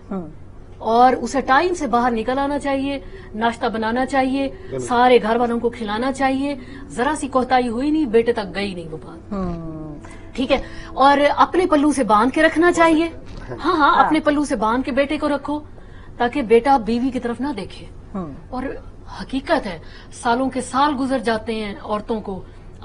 और उसे टाइम से बाहर निकल आना चाहिए नाश्ता बनाना चाहिए सारे घर वालों को खिलाना चाहिए जरा सी कोताही हुई नहीं बेटे तक गई नहीं वो बात ठीक है और अपने पल्लू से बांध के रखना चाहिए हाँ हाँ अपने पल्लू से बांध के बेटे को रखो ताकि बेटा बीवी की तरफ ना देखे और हकीकत है सालों के साल गुजर जाते हैं औरतों को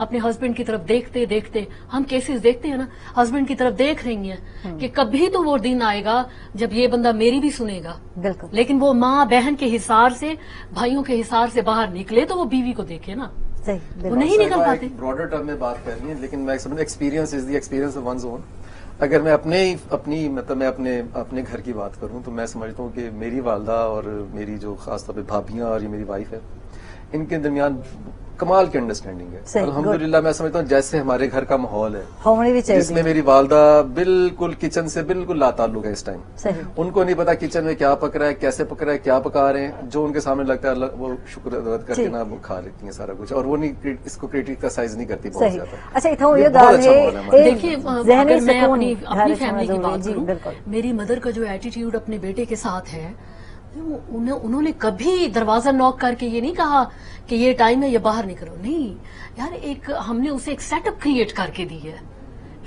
अपने हस्बैंड की तरफ देखते देखते हम केसेस देखते हैं ना हस्बैंड की तरफ देख रही हैं कि कभी तो वो दिन आएगा जब ये बंदा मेरी भी सुनेगा बिल्कुल लेकिन वो माँ बहन के हिसार से भाइयों के हिसार से बाहर निकले तो वो बीवी को देखे ना सही वो नहीं निकल पाते ब्रॉडर टर्म में बात कर रही है लेकिन मैं experience is the experience of one's own अगर मैं अपने अपनी मतलब मैं अपने अपने घर की बात करूँ तो मैं समझता हूँ कि मेरी वालदा और मेरी जो खासतौर पर भाभियाँ और ये मेरी वाइफ है इनके दरमियान कमाल की अंडरस्टैंडिंग है अल्हम्दुलिल्लाह मैं समझता हूँ जैसे हमारे घर का माहौल है जिसमें मेरी वालदा बिल्कुल किचन से बिल्कुल लाताल्लुक है इस टाइम उनको नहीं पता किचन में क्या पक रहा है कैसे पक रहा है क्या पका रहे हैं जो उनके सामने लगता है वो शुक्र अदा करके ना वो खा लेती है सारा कुछ और वो नहीं इसको क्रिटिक का साइज नहीं करती बहुत ज्यादा मेरी मदर का जो एटीट्यूड अपने बेटे के साथ है उन्होंने कभी दरवाजा नॉक करके ये नहीं कहा कि ये टाइम है ये बाहर निकलो नहीं यार एक हमने उसे एक सेटअप क्रिएट करके दी है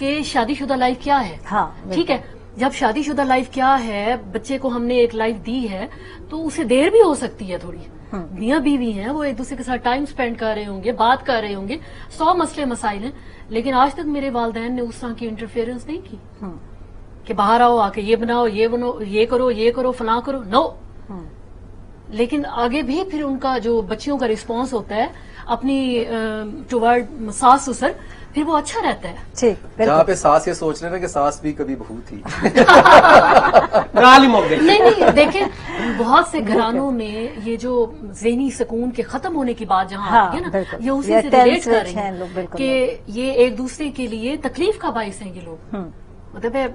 कि शादीशुदा लाइफ क्या है हाँ, ठीक है जब शादीशुदा लाइफ क्या है बच्चे को हमने एक लाइफ दी है तो उसे देर भी हो सकती है थोड़ी मियाँ बीवी हैं वो एक दूसरे के साथ टाइम स्पेंड कर रहे होंगे बात कर रहे होंगे सौ मसले मसाइल हैं लेकिन आज तक मेरे वालिदैन ने उस तरह की इंटरफेरेंस नहीं की कि बाहर आओ आके ये बनाओ ये बनाओ ये करो ये करो फला करो नो लेकिन आगे भी फिर उनका जो बच्चियों का रिस्पांस होता है अपनी टुवर्ड सास ससुर फिर वो अच्छा रहता है ठीक जहाँ पे सास ये सोच रहे ना कि सास भी कभी बहू थी नहीं नहीं देखिए बहुत से घरानों में ये जो ज़हनी सुकून के खत्म होने की बात जहाँ हाँ, है ना ये उसी से रिलेट कर रहे हैं कि ये एक दूसरे के लिए तकलीफ का बायस है ये लोग मतलब एक,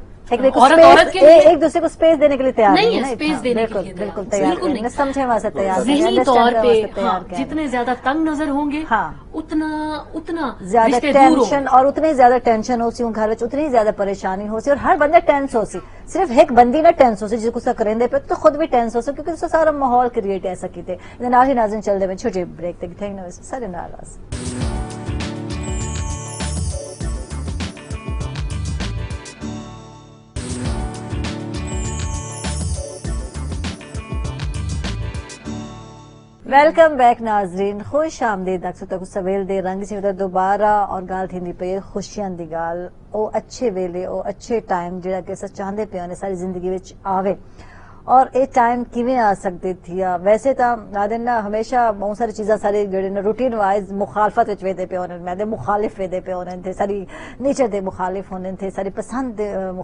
औरत, औरत के लिए एक दूसरे को स्पेस देने के लिए तैयार नहीं है स्पेस देने के लिए बिल्कुल तैयार समझे वास्ते तैयार ज़हनी तौर पे हाँ, जितने ज्यादा तंग नजर होंगे हाँ, उतना उतना ज्यादा टेंशन और उतनी ज्यादा टेंशन हो सी घर उतनी ही ज्यादा परेशानी हो सी और हर बंदा टेंस हो सी सिर्फ एक बंदी ना टेंस हो सी जिसको सा करेंदे पे तो खुद भी टेंस हो सी क्योंकि उसका सारा माहौल क्रिएट ऐसा किते नाजी नाजिन चल दे छोटे ब्रेक तक थैंक यू सारे नाराज वेलकम बैक नाजरीन खुश आमदीद अक्सर तक सवेल दे रंग से उधर दोबारा और गाल थी पे खुशियां दी गाल ओ अच्छे वेले ओ अच्छे टाइम जेड़ा कि अस चाहते पे होने सारी जिंदगी विच आवे और ये टाइम किवें आ सकदे थी वैसे तो नादिन ना हमेशा बहुत सारी चीज़ा सारी जेड़े ना रूटीन वाइज मुखालफत विच वेदे पे होने मैदे मुखालिफ वेदे पे होने थे सारी नेचर दे मुखालिफ होने थे सारी पसंद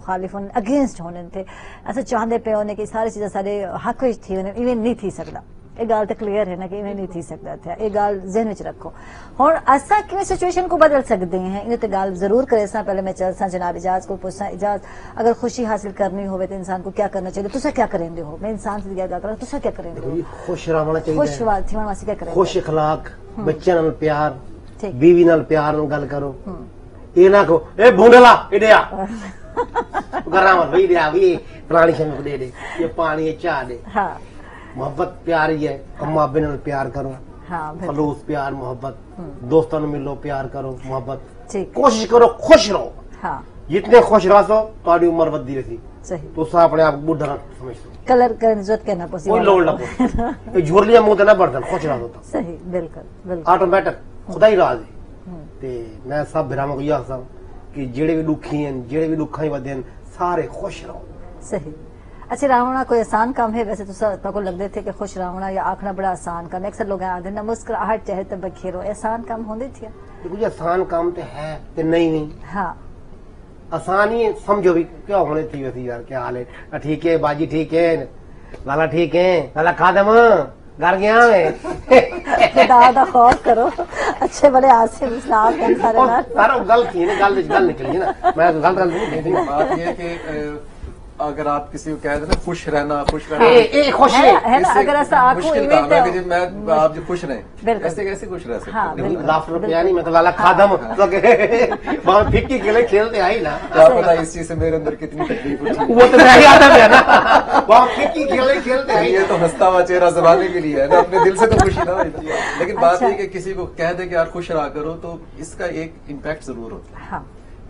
मुखालिफ होने अगेंस्ट होने थे अस चाहते पे होने कि सारी चीज़ा सारे हक विच थी होने इवें नहीं थी सकदा एक गाल तो क्लियर है ना कि इन्हें नहीं थी सकता था एक गाल जहन विच रखो और असा कि सिचुएशन को बदल सकते हैं इन्हें तो गाल जरूर करे सा पहले मैं चलसा जनाब इजाज को पूछसा इजाज अगर खुशी हासिल करनी होवे तो इंसान को क्या करना चाहिए तुसा क्या करेंगे हो मैं इंसान से क्या करूँ तुसा क्या करेंगे हो खुश रहना चाहिए खुश वासी क्या करें खुश अखलाक बच्चे नाल प्यार बीवी नाल प्यार नाल गल करो ये ना कहो ए भूंडला इडिया भाई दे आवी प्राणी शमी दे दे ये पानी चाह दे। हाँ मोहब्बत प्यार ही है। अम्मा बिन प्यार करो। हाँ फलूस प्यार मोहब्बत, दोस्तों ने मिलो प्यार करो मोहब्बत, कोशिश करो खुश रहो। हाँ जितने खुश रहो थोड़ी उम्र वधी रही सही तो सा अपने आप बुढ़ा समझो कलर करने जरूरत कहना पसंद कोई लोड लगो झोलिया मुंह ना बढ़ता खुश रहो तो सही बिल्कुल बिल्कुल ऑटोमेटिक खुदा ही राज है। ते मैं सब भ्रामो को यह सब कि जेड़े भी दुखी हैं जेड़े भी दुखाई वधे हैं सारे खुश रहो सही। अच्छा रावणा कोई आसान काम है? वैसे तो सबको को लगते थे कि खुश रावणा या आखना बड़ा आसान काम है, अक्सर लोग आते ना मुस्कुराहट चेहरे ते बखेरो आसान काम होंदे थे। देखो ये आसान काम तो है ते नहीं नहीं हां आसानी समझो भी क्या होने थी वैसे यार क्या हाल है ठीक है बाजी ठीक है लाला ठीक है लाला खादम घर गया दादा खौफ करो अच्छे बड़े आसिम इस्लाम सारा गलत थी गल गल निकली ना मैं गलत गलत अगर आप किसी को कह देना खुश रहना खुश रहना ए, ए, खुश है, है ना अगर ऐसा आपको मैं आप जो खुश रहे ऐसे कैसे खुश रह सकते लाला खादम वहाँ फिक्की के लिए खेलते आई ना क्या पता इस चीज से मेरे अंदर कितनी तकलीफ होती वो तो नहीं आता है ना वहाँ फिक्की के लिए खेलते आई ये तो हंसता हुआ चेहरा जमाने के लिए है ना अपने दिल से तो खुशी ना होती है लेकिन बात ये कि किसी को कह दे कि यार खुश रहा करो तो इसका एक इम्पैक्ट जरूर होता है।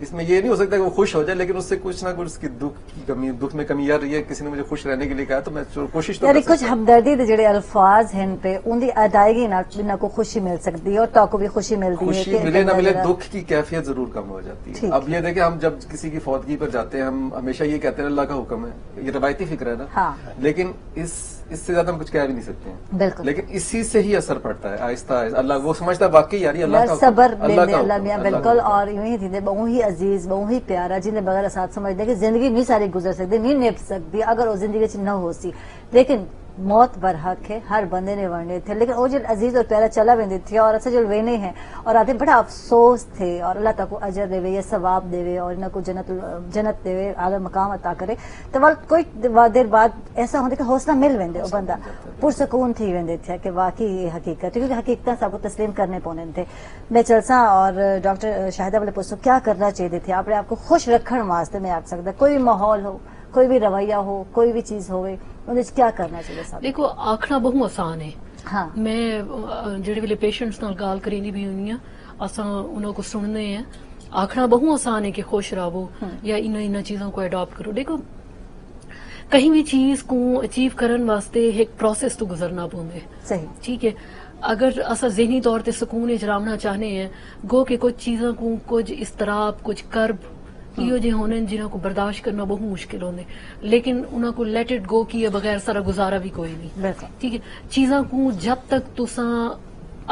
इसमें ये नहीं हो सकता कि वो खुश हो जाए लेकिन उससे कुछ ना कुछ उसकी दुख की कमी दुख में कमी यार ये किसी ने मुझे खुश रहने के लिए कहा तो मैं कोशिश तो कुछ हमदर्दी दे जेड़े अल्फाज हैं पे उनकी अदायगी ना बिना को खुशी मिल सकती है और तो को भी खुशी मिलती है खुशी मिले ना मिले दुख की कैफियत जरूर कम हो जाती है। अब ये देखिए हम जब किसी की फौतगी पर जाते हैं हम हमेशा ये कहते हैं अल्लाह का हुक्म है ये रवायती फिक्र है ना लेकिन इस इससे ज्यादा हम कुछ कह भी नहीं सकते हैं बिल्कुल लेकिन इसी से ही असर पड़ता है आहिस्ता आहिस्ता अल्लाह वो समझता है वाकई यार अल्लाह सबर बिल्कुल और यूं ही थी बहु ही अजीज बहु ही प्यारा जिन्हें बगैर साथ समझते कि जिंदगी नहीं सारी गुजर सकती नहीं निभ सकती अगर वो जिंदगी न हो सी लेकिन मौत बर हक है हर बंदे ने वरने थे लेकिन वो जो अजीज और प्यारा चला वेंदे थे और अस जो वेने हैं और आते बड़ा अफसोस थे और अल्लाह तक अजर देवे या सवाब देवे और इनको जन्नत जन्नत देवे आला मकाम अता करे तो वाल कोई देर बाद ऐसा होंगे कि हौसला मिल वेंदे वो बंदा पुरसकून थी वेंदे थे कि वाकई ये हकीकत क्योंकि हकीकत सबको तस्लीम करने पौने थे। मैं चलसा और डॉक्टर शाहिदा वाले पूछो क्या करना चाहिए थे अपने आपको खुश रखने वास्ते में आप सकता कोई भी माहौल हो कोई भी रवैया हो कोई भी चीज हो गई क्या करना चाहिए? देखो आखना बहुत आसान है। हाँ। मैं जेडे वे पेशेंट्स नाल गाल करीनी भी हुई असा उन्होंने को सुनने हैं आखना बहुत आसान है कि खुश रहो या इन्होंने इन्होंने चीजों को अडॉप्ट करो। देखो कहीं भी चीज को अचीव करने वास्ते एक प्रोसेस तो गुजरना पौंदे सही ठीक है अगर असा जहनी तौर पर सुकून रामना चाहने हैं गो के कुछ चीजों को कुछ इसतराब कुछ कर्ब यो जे होने जिन्हों को बर्दाश्त करना बहुत मुश्किल होने लेकिन उन्हों को लेट इट गो किए बगैर सारा गुजारा भी कोई नहीं ठीक है चीजा को जब तक तुसा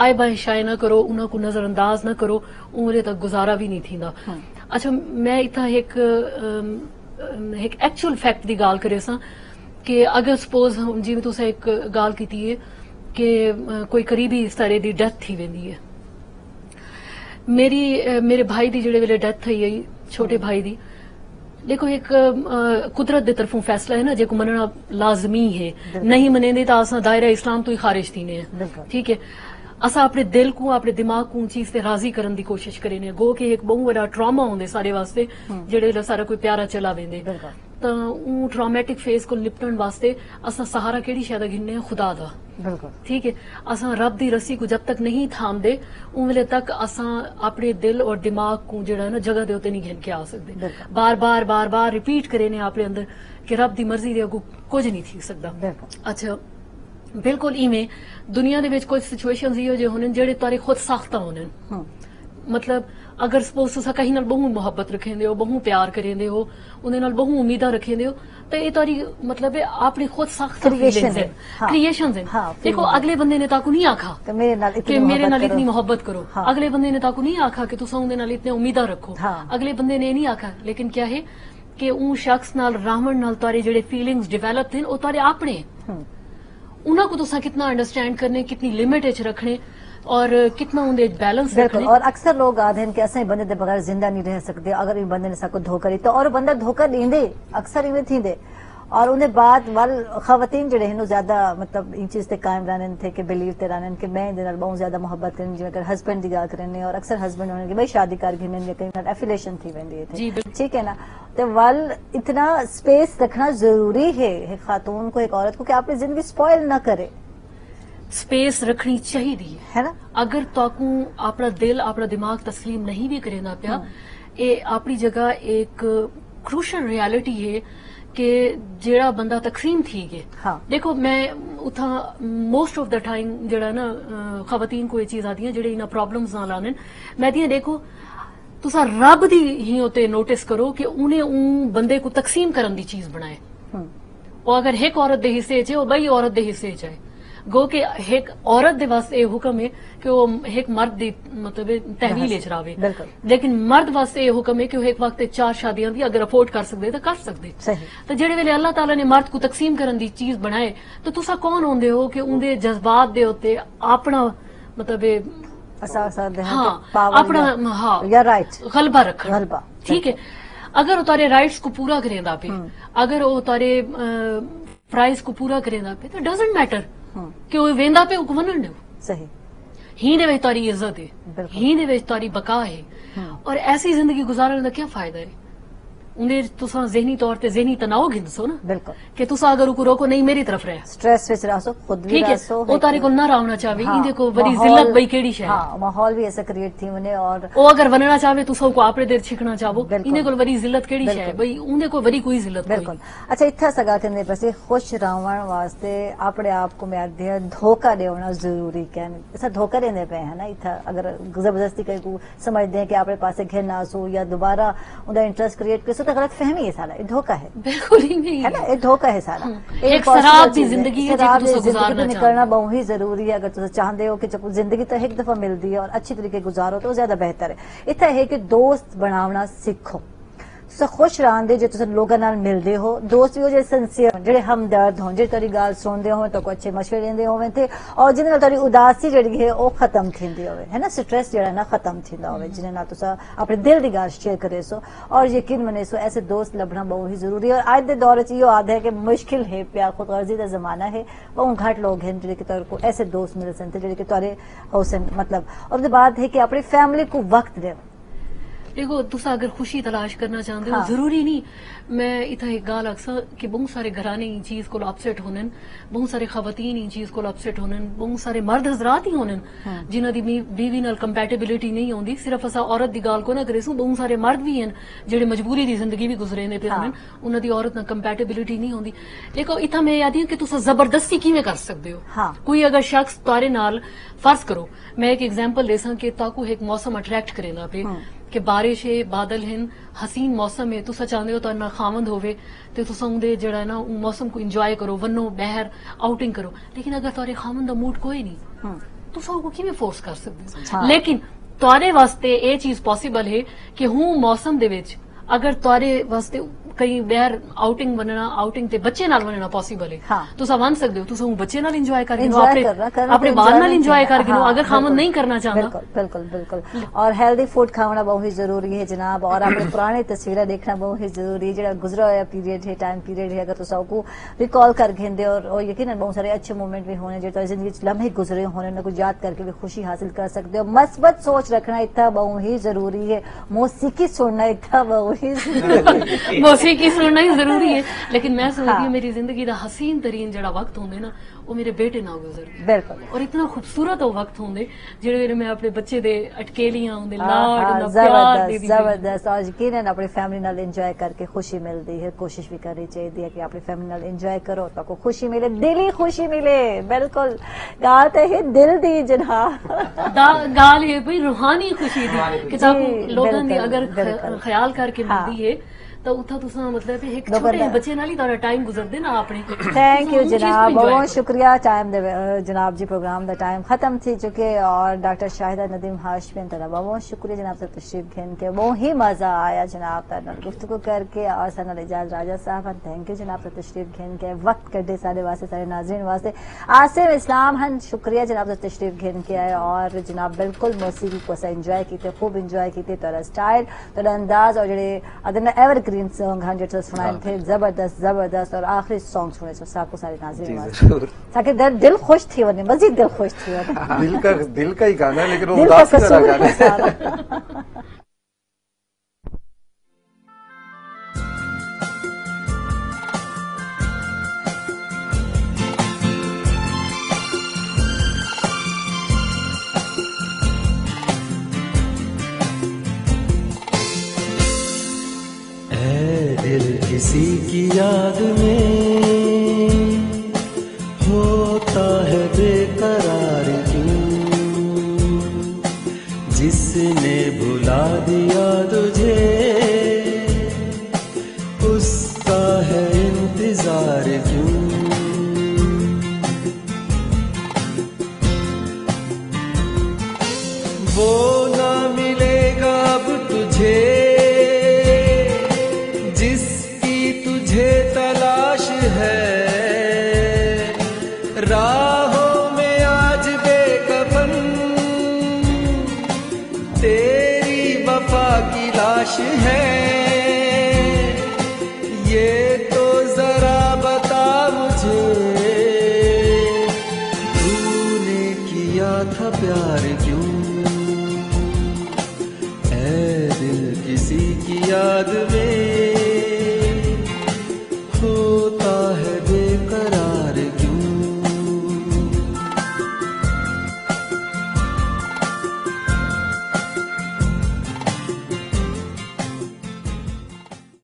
आए बाएं शाय ना करो उन्हों को नजरअंदाज ना करो उम्रे तक गुजारा भी नहीं थींदा। अच्छा मैं इतना एक एक एक्चुअल फैक्ट दी गाल करे सा कि अगर सपोज जिवें तुसा एक गाल कीती है कि कोई करीबी सारे दी डेथ थी वेंदी है मेरी मेरे भाई दी जेड़े वेले डेथ थी आई छोटे भाई दी देखो एक कुदरत दे तरफों फैसला है ना जो मनना लाजमी है नहीं मनेंदे तो असा दायरा इस्लाम तो ही खारिज थीने हैं ठीक है असा अपने दिल को अपने दिमाग को चीज से राजी करने की कोशिश करेने गो के एक बहुत बड़ा ट्रामा होंदे सारे वास्ते जेड़े सारा कोई प्यारा चला वेंदे तो ऊ ट्रामेटिक फेज को निपटन वास्ते असा सहारा केड़ी शायद गिनने खुदा दा ठीक है असा रब दी रस्सी को जब तक नहीं थाम दे उमले तक असा अपने दिल और दिमाग को जड़ा ना जगह देते नहीं घिन के आ सकते बार बार बार बार रिपीट करे ने अपने अंदर कि रब दी मर्जी दे अगू कुछ नहीं थी सकता। अच्छा बिल्कुल इवें दुनिया दे विच कुछ सिचुएशंस इहो जे होने जेड़े तारे खुद साख्ता होने मतलब अगर सपोज तुसा कहीं नाल बहुत मुहब्बत रखेंदे हो बहुत प्यार करेंदे हो उन्हें नाल बहुत उम्मीदा रखेंदे हो तो ये तारी मतलब है अपनी खुद साख्त क्रिएशंस हैं क्रिएशंस हैं। देखो अगले बंदे ने ताकू नहीं आखा कि मेरे नाल इतनी मोहब्बत करो अगले बंदे ने ताकू नहीं आखा कि तुसा उन्हें नाल इतने उम्मीदा रखो अगले बंदे ने नहीं आखा लेकिन क्या है कि उन शख्स नाल रावण नाल तारे जेड़े फीलिंग्स डेवलप थे वो तारे अपने उन्होंने को तुसा कितना अंडरस्टैंड करने कितनी लिमिट इच रखने और कितना उन्हें बैलेंस रखने और अक्सर लोग आधे हैं कि ऐसे ही बंदे बगैर जिंदा नहीं रह सकते अगर इन बंदे ने सबको धोखा दी तो और बंदा धोखा देंदे अक्सर इवें थी दे और उन्हें बाद वाल खवातीन जड़े हैं ज्यादा मतलब इन चीज ते कायम रहन थे कि बिलीव ते रहन कि मैं दिन बहुत ज्यादा मोहब्बत इन जो अगर हस्बैंड दिगा करने और अक्सर हस्बैंड होने की भाई शादी कर घने ने कई बार एफिलिएशन थी वेंदी थे, ठीक है ना। तो वाल इतना स्पेस रखना जरूरी है खातून को, एक औरत को, कि आपकी जिंदगी स्पॉइल ना करे। स्पेस रखनी चाहिए है ना। अगर ताकू अपना दिल अपना दिमाग तस्लीम नहीं भी करे ना पिया, ये अपनी जगह एक क्रूशल रियलिटी है कि जेड़ा बंदा तकसीम थी गए। हाँ। देखो मैं उथा मोस्ट ऑफ द टाइम जेड़ा ना खवातीन को ये चीज आती है जेड़े इना प्रॉब्लम्स ना लाने मैं दिया। देखो तुसा रब दी ही होते नोटिस करो कि उन्हें उन बंदे को तकसीम करन दी चीज बनाए, और अगर एक औरत दे हिस्से चे और बई औरत दे हिस्से जाए गो के एक औरत दे वास्ते हुक्म है कि वो एक मर्द दी मतलब तहवील ले चरावे, लेकिन मर्द वास्ते हुक्म है कि वो एक वक्त चार शादियां भी अगर अफोर्ड कर सकते तो कर सकते। तो जेड़े वेले अल्लाह ताला ने मर्द को तकसीम करन दी चीज बनाए तो तुसा कौन होंदे हो कि उनके जज्बात दे होते अपना मतलब गलबा रखा, ठीक है। अगर उतारे राइट्स को पूरा करेंदा पे, अगर उतारे प्राइस को पूरा करेंदा पे तो डजेंट मैटर कि वो वेंदा पे हुक्मन ने सही ही दे तारी इज्जत है, ही दे तारी बका है, और ऐसी जिंदगी गुजारने का क्या फायदा है। उन्हें तुसा जहनी तौर पे जहनी तनाव घिनसो ना, बिल्कुल कि तुसा अगर उको रोको नहीं मेरी तरफ रहे स्ट्रेस विच रासो खुद भी रासो, वो तारे को ना रावना चाहे। हाँ, इनके को बड़ी जिल्लत बई केड़ी शय। हां माहौल भी ऐसा क्रिएट थी उन्हें, और वो अगर वनना चाहे तुसा को आपरे देर छिकना चाहो इनके को बड़ी जिल्लत केड़ी शय बई, उन्हें को बड़ी कोई जिल्लत बिल्कुल। अच्छा इथा सगा के ने पसे खुश रावण वास्ते आपरे आप को मैं दे धोखा देना जरूरी क्या नहीं, ऐसा धोखा देने पे है ना। इथा अगर जबरदस्ती कई को समझ दे कि आपरे पास घे ना सो या दोबारा उनका इंटरेस्ट क्रिएट कर तो गलत फहमी है सारा, ये धोखा है बिल्कुल ही नहीं है ना, ये धोखा है सारा। एक शराब दी जिंदगी है जिसको गुजारना निकलना बहुत ही जरूरी है। अगर तुम चाहते हो कि जब जिंदगी तो एक दफा मिलती है और अच्छी तरीके गुजारो तो ज्यादा बेहतर है। इतना है कि दोस्त बनावना सीखो, तुम खुश रहते जो तुम लोगों नाल मिलते हो, दोस्त भी हो जो सिंसियर जो हमदर्द हो, जो तेरी गाल सुनते हो तो अच्छे मशवरे देंदे होवे थे, और जिन नाल तेरी उदासी जी है वो खत्म थींदी होवे है ना, स्ट्रेस जो ना खत्म थींदा होवे, जिन नाल तुम अपने दिल की गाल शेयर करे सो। और यकीन मने सो ऐसे दोस्त लभना बहुत ही जरूरी है। और आज के दौर यो आद है कि मुश्किल है, प्यार खुदगर्जी का जमाना है, बहुत घट लोग हैं जो को ऐसे दोस्त मिल सकते जो तेरे हो सन मतलब। और बात है कि अपनी फैमिली को वक्त दे। देखो तुसा अगर खुशी तलाश करना चाहते हो। हाँ। जरूरी नहीं, मैं इतना एक गाल अक्सर कि बहुत सारे घराने इन चीज को अपसेट होने, बहुत सारे खवातीन इन चीज को अपसेट होने, बहुत सारे मर्द हजरात ही होने। हाँ। जिन्हों की बीवी नाल कंपैटिबिलिटी नहीं होंदी, सिर्फ असा औरत की गाल को ना करेसू, बहुत सारे मर्द भी हैं जेडे मजबूरी की जिंदगी भी गुजरे ने पे होने, उन्हों की औरत नाल कंपैटिबिलिटी नहीं होंदी। देखो इतना मैं याद है कि तुसा जबरदस्ती किवें कर सकते हो। हाँ। कोई अगर शख्स तुहारे नाल फर्ज करो, मैं एक एग्जाम्पल देसां कि ताकू एक मौसम अट्रैक्ट करेंदा पे कि बारिश है, बादल हैं, हसीन मौसम है, तुसा चाहते हो तो ना खामंद होवे तो तुसा उन्दे जड़ा ना उन मौसम को इंजॉय करो, वनो बहर आउटिंग करो, लेकिन अगर तुरे खामंद दा मूड कोई नहीं तुसा उनको किवें फोर्स कर सकदे। हाँ। लेकिन तुरे वास्ते ये चीज पॉसिबल है कि हूं मौसम दे विच अगर तुरे वास्ते कहीं बहर आउटिंग बनना, आउटिंग ते बच्चे नाल बनना पॉसिबल है। हाँ। तुसा बन सकदे हो, तुसा बच्चे नाल एंजॉय करके अपने बाल नाल एंजॉय करके। हाँ, अगर खामन नहीं करना चाहता बिल्कुल बिल्कुल बिल्कुल। और हेल्दी फूड खाना बहुत ही जरूरी है जनाब, और अपने पुराने तस्वीरें देखना बहुत ही जरूरी है। जो गुजरा हुआ पीरियड है, टाइम पीरियड है, अगर तुसा को रिकॉल कर घेंदे और यकीन बहुत सारे अच्छे मूवमेंट भी होने, जो जिंदगी लम्हे गुजरे होने ना कुछ याद करके भी खुशी हासिल कर सकते हो। मस्बत सोच रखना इतना बहुत ही जरूरी है, मौसीकी सुनना इतना बहुत ही जरूरी है, की सुनना ही जरूरी है। लेकिन मैं समझती हूँ। हाँ। मेरी जिंदगी का हसीन तरीन जड़ा वक्त होंगे ना वो मेरे बेटे ना गुजर बिल्कुल, और इतना खूबसूरत वो वक्त होंगे जेड़े मैं अपने बच्चे दे अटकेलियां होंगे लाड जबरदस्त जबरदस्त। और यकीनन अपनी फैमिली नाल एंजॉय करके खुशी मिलती है, कोशिश भी करनी चाहिए कि अपनी फैमिली नाल एंजॉय करो तो खुशी मिले, दिली खुशी मिले बिल्कुल। गाल तो है दिल दी जना गाल है भाई रूहानी खुशी दी किताब लोगों ने अगर ख्याल करके मिलती है तो उठा तुसा मतलब एक छोटे बच्चे नाल ही तोरा टाइम गुजर देना आपने। थैंक यू जनाब, बहुत शुक्रिया टाइम जनाब जी, प्रोग्राम दा टाइम खत्म थी चुके, और डॉक्टर शाहिदा नदीम हाशमी तरा बहुत शुक्रिया जनाब से तशरीफ घेन के बहुत ही मजा आया जनाब ताल गुफ्तगू करके, और सना एजाज राजा साहब थैंक यू जनाब से तशरीफ घेन के वक्त कड्ढे सारे वास्ते सारे नाजरीन वास्ते। आसिम इस्लाम हन शुक्रिया जनाब से तशरीफ घेन के आए, और जनाब बिल्कुल मौसीकी को असा इंजॉय किए, खूब इंजॉय किए, तोरा स्टाइल तोरा अंदाज और जड़े अदन एवर बेहतरीन सॉन्ग हंड्रेड से सुनाए थे, जबरदस्त जबरदस्त। और आखिरी सॉन्ग सुने सबको सारे नाज़रीन ताकि दिल खुश थी, वरना मजीद दिल खुश थी। दिल का दिल का ही गाना है लेकिन उदास का गाना है। किसी की याद में होता है बेकरार क्यों, जिसने भुला दिया तुझे उसका है इंतजार क्यों। वो ना मिलेगा अब तुझे है, ये तो जरा बता मुझे, तूने किया था प्यार क्यों। ऐ दिल किसी की याद में